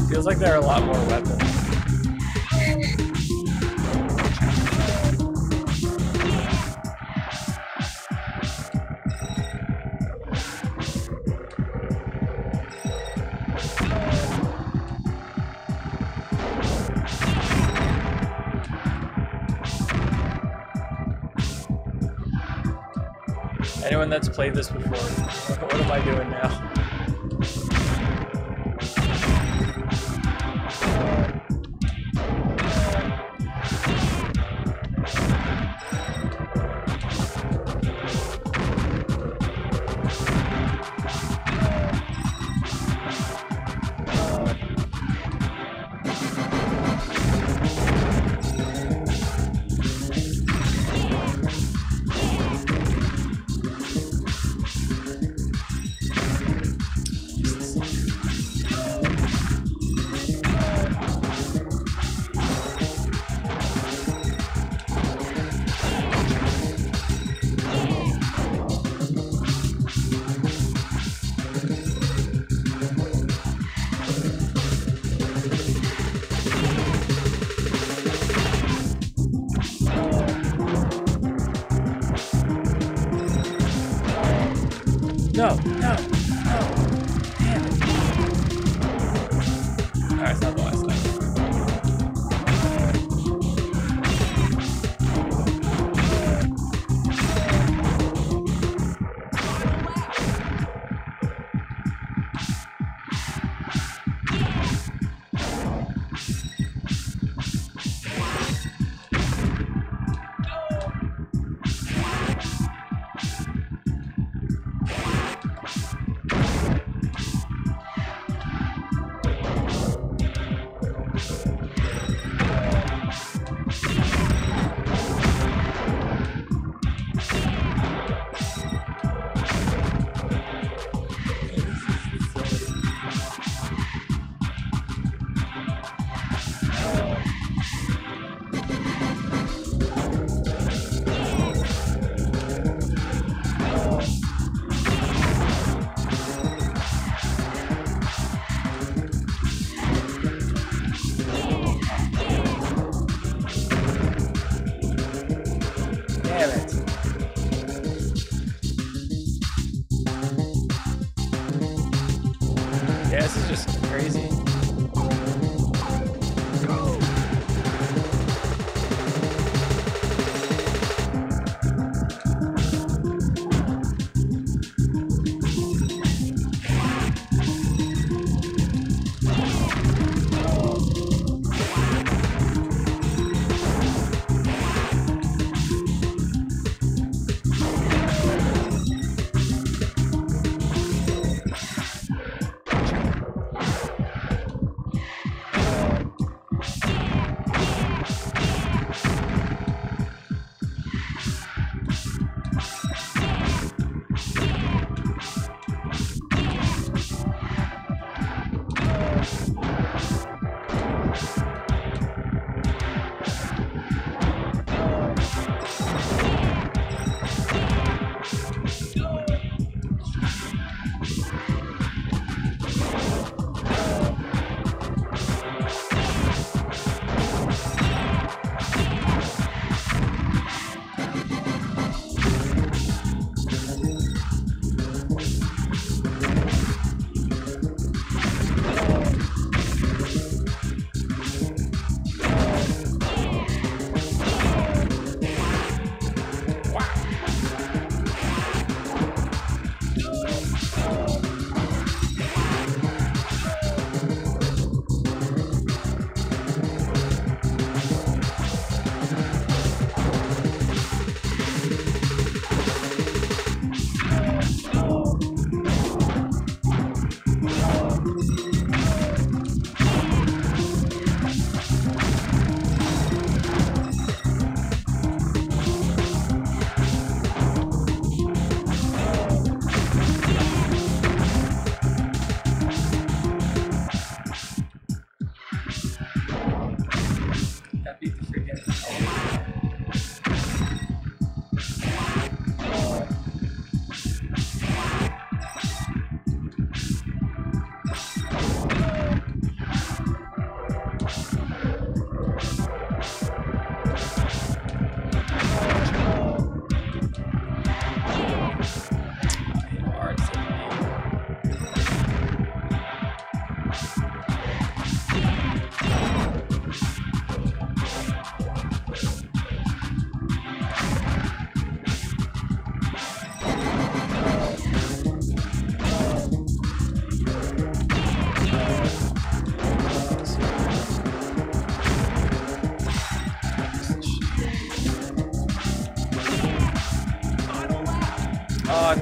Feels like there are a lot more weapons. I anyone that's played this before. What am I doing now?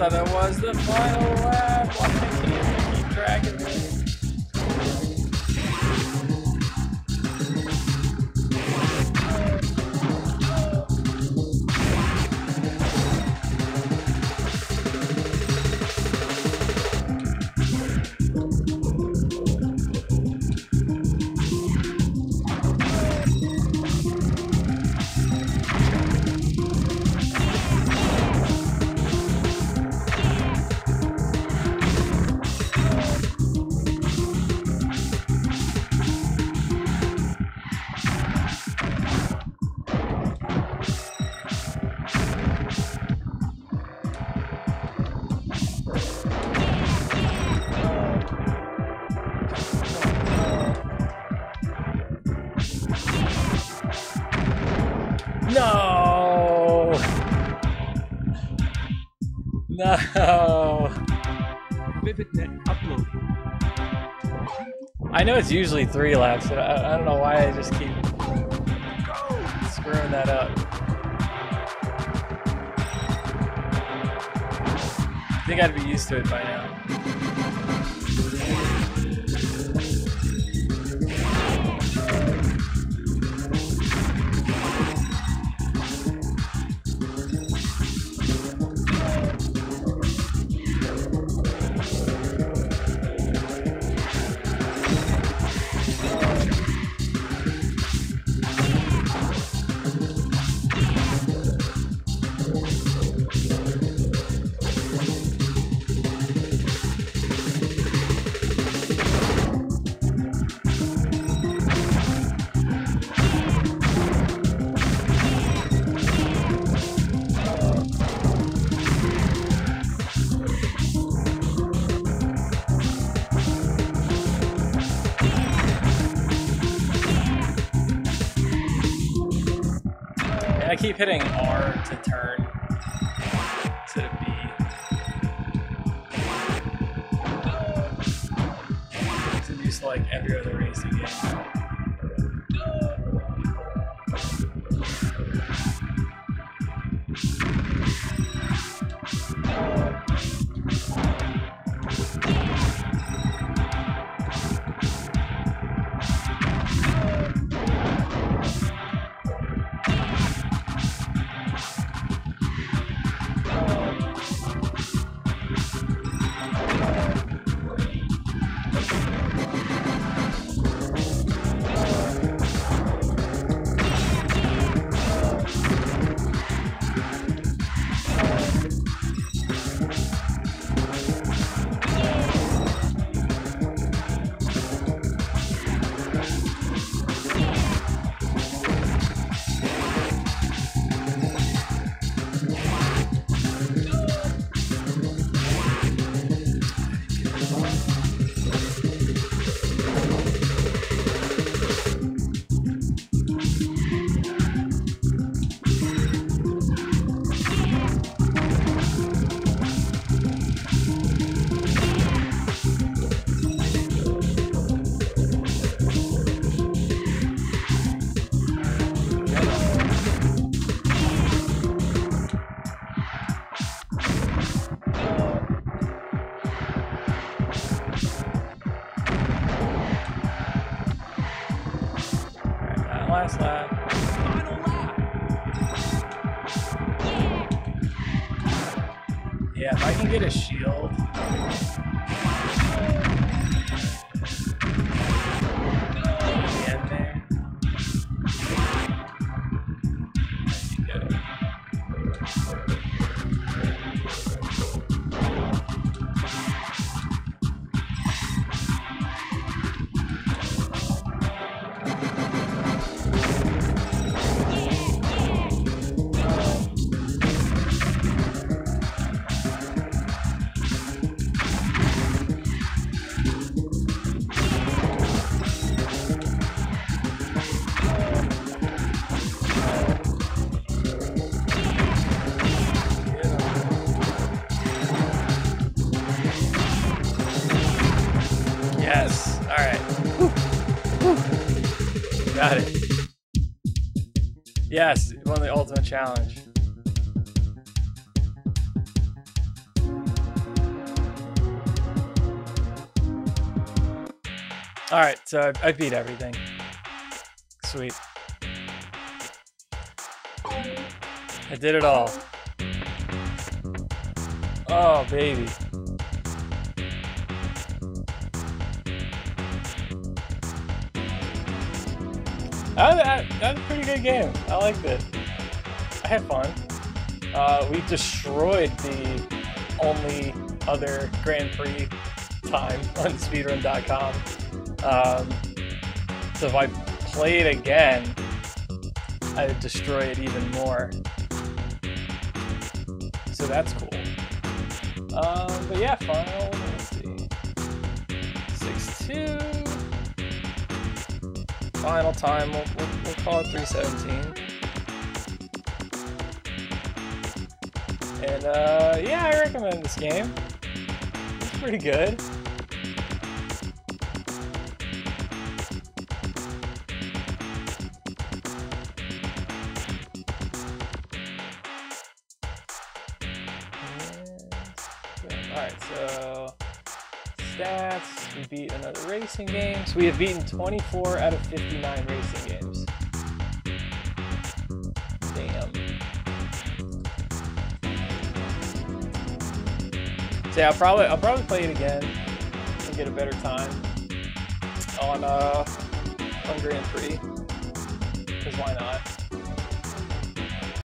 thought that was the final lap. Why can't you keep track of this? No. I know it's usually three laps, but I, I don't know why I just keep screwing that up. I think I'd be used to it by now. I keep hitting R to turn to B. It's used to like every other racing game. Yes, one of the ultimate challenge. Alright, so I beat everything. Sweet. I did it all. Oh, baby. That's a pretty good game. I liked it. I had fun. Uh, we destroyed the only other Grand Prix time on speedrun dot com. Um, so if I play it again, I would destroy it even more. So that's cool. Um, but yeah, final, let's see, six two, final time, we'll, we'll, we'll call it three seventeen. And uh, yeah, I recommend this game. It's pretty good. Beat another racing game. So we have beaten twenty-four out of fifty-nine racing games. Damn. So yeah, I'll probably I'll probably play it again and get a better time on uh on Grand Prix. Because why not?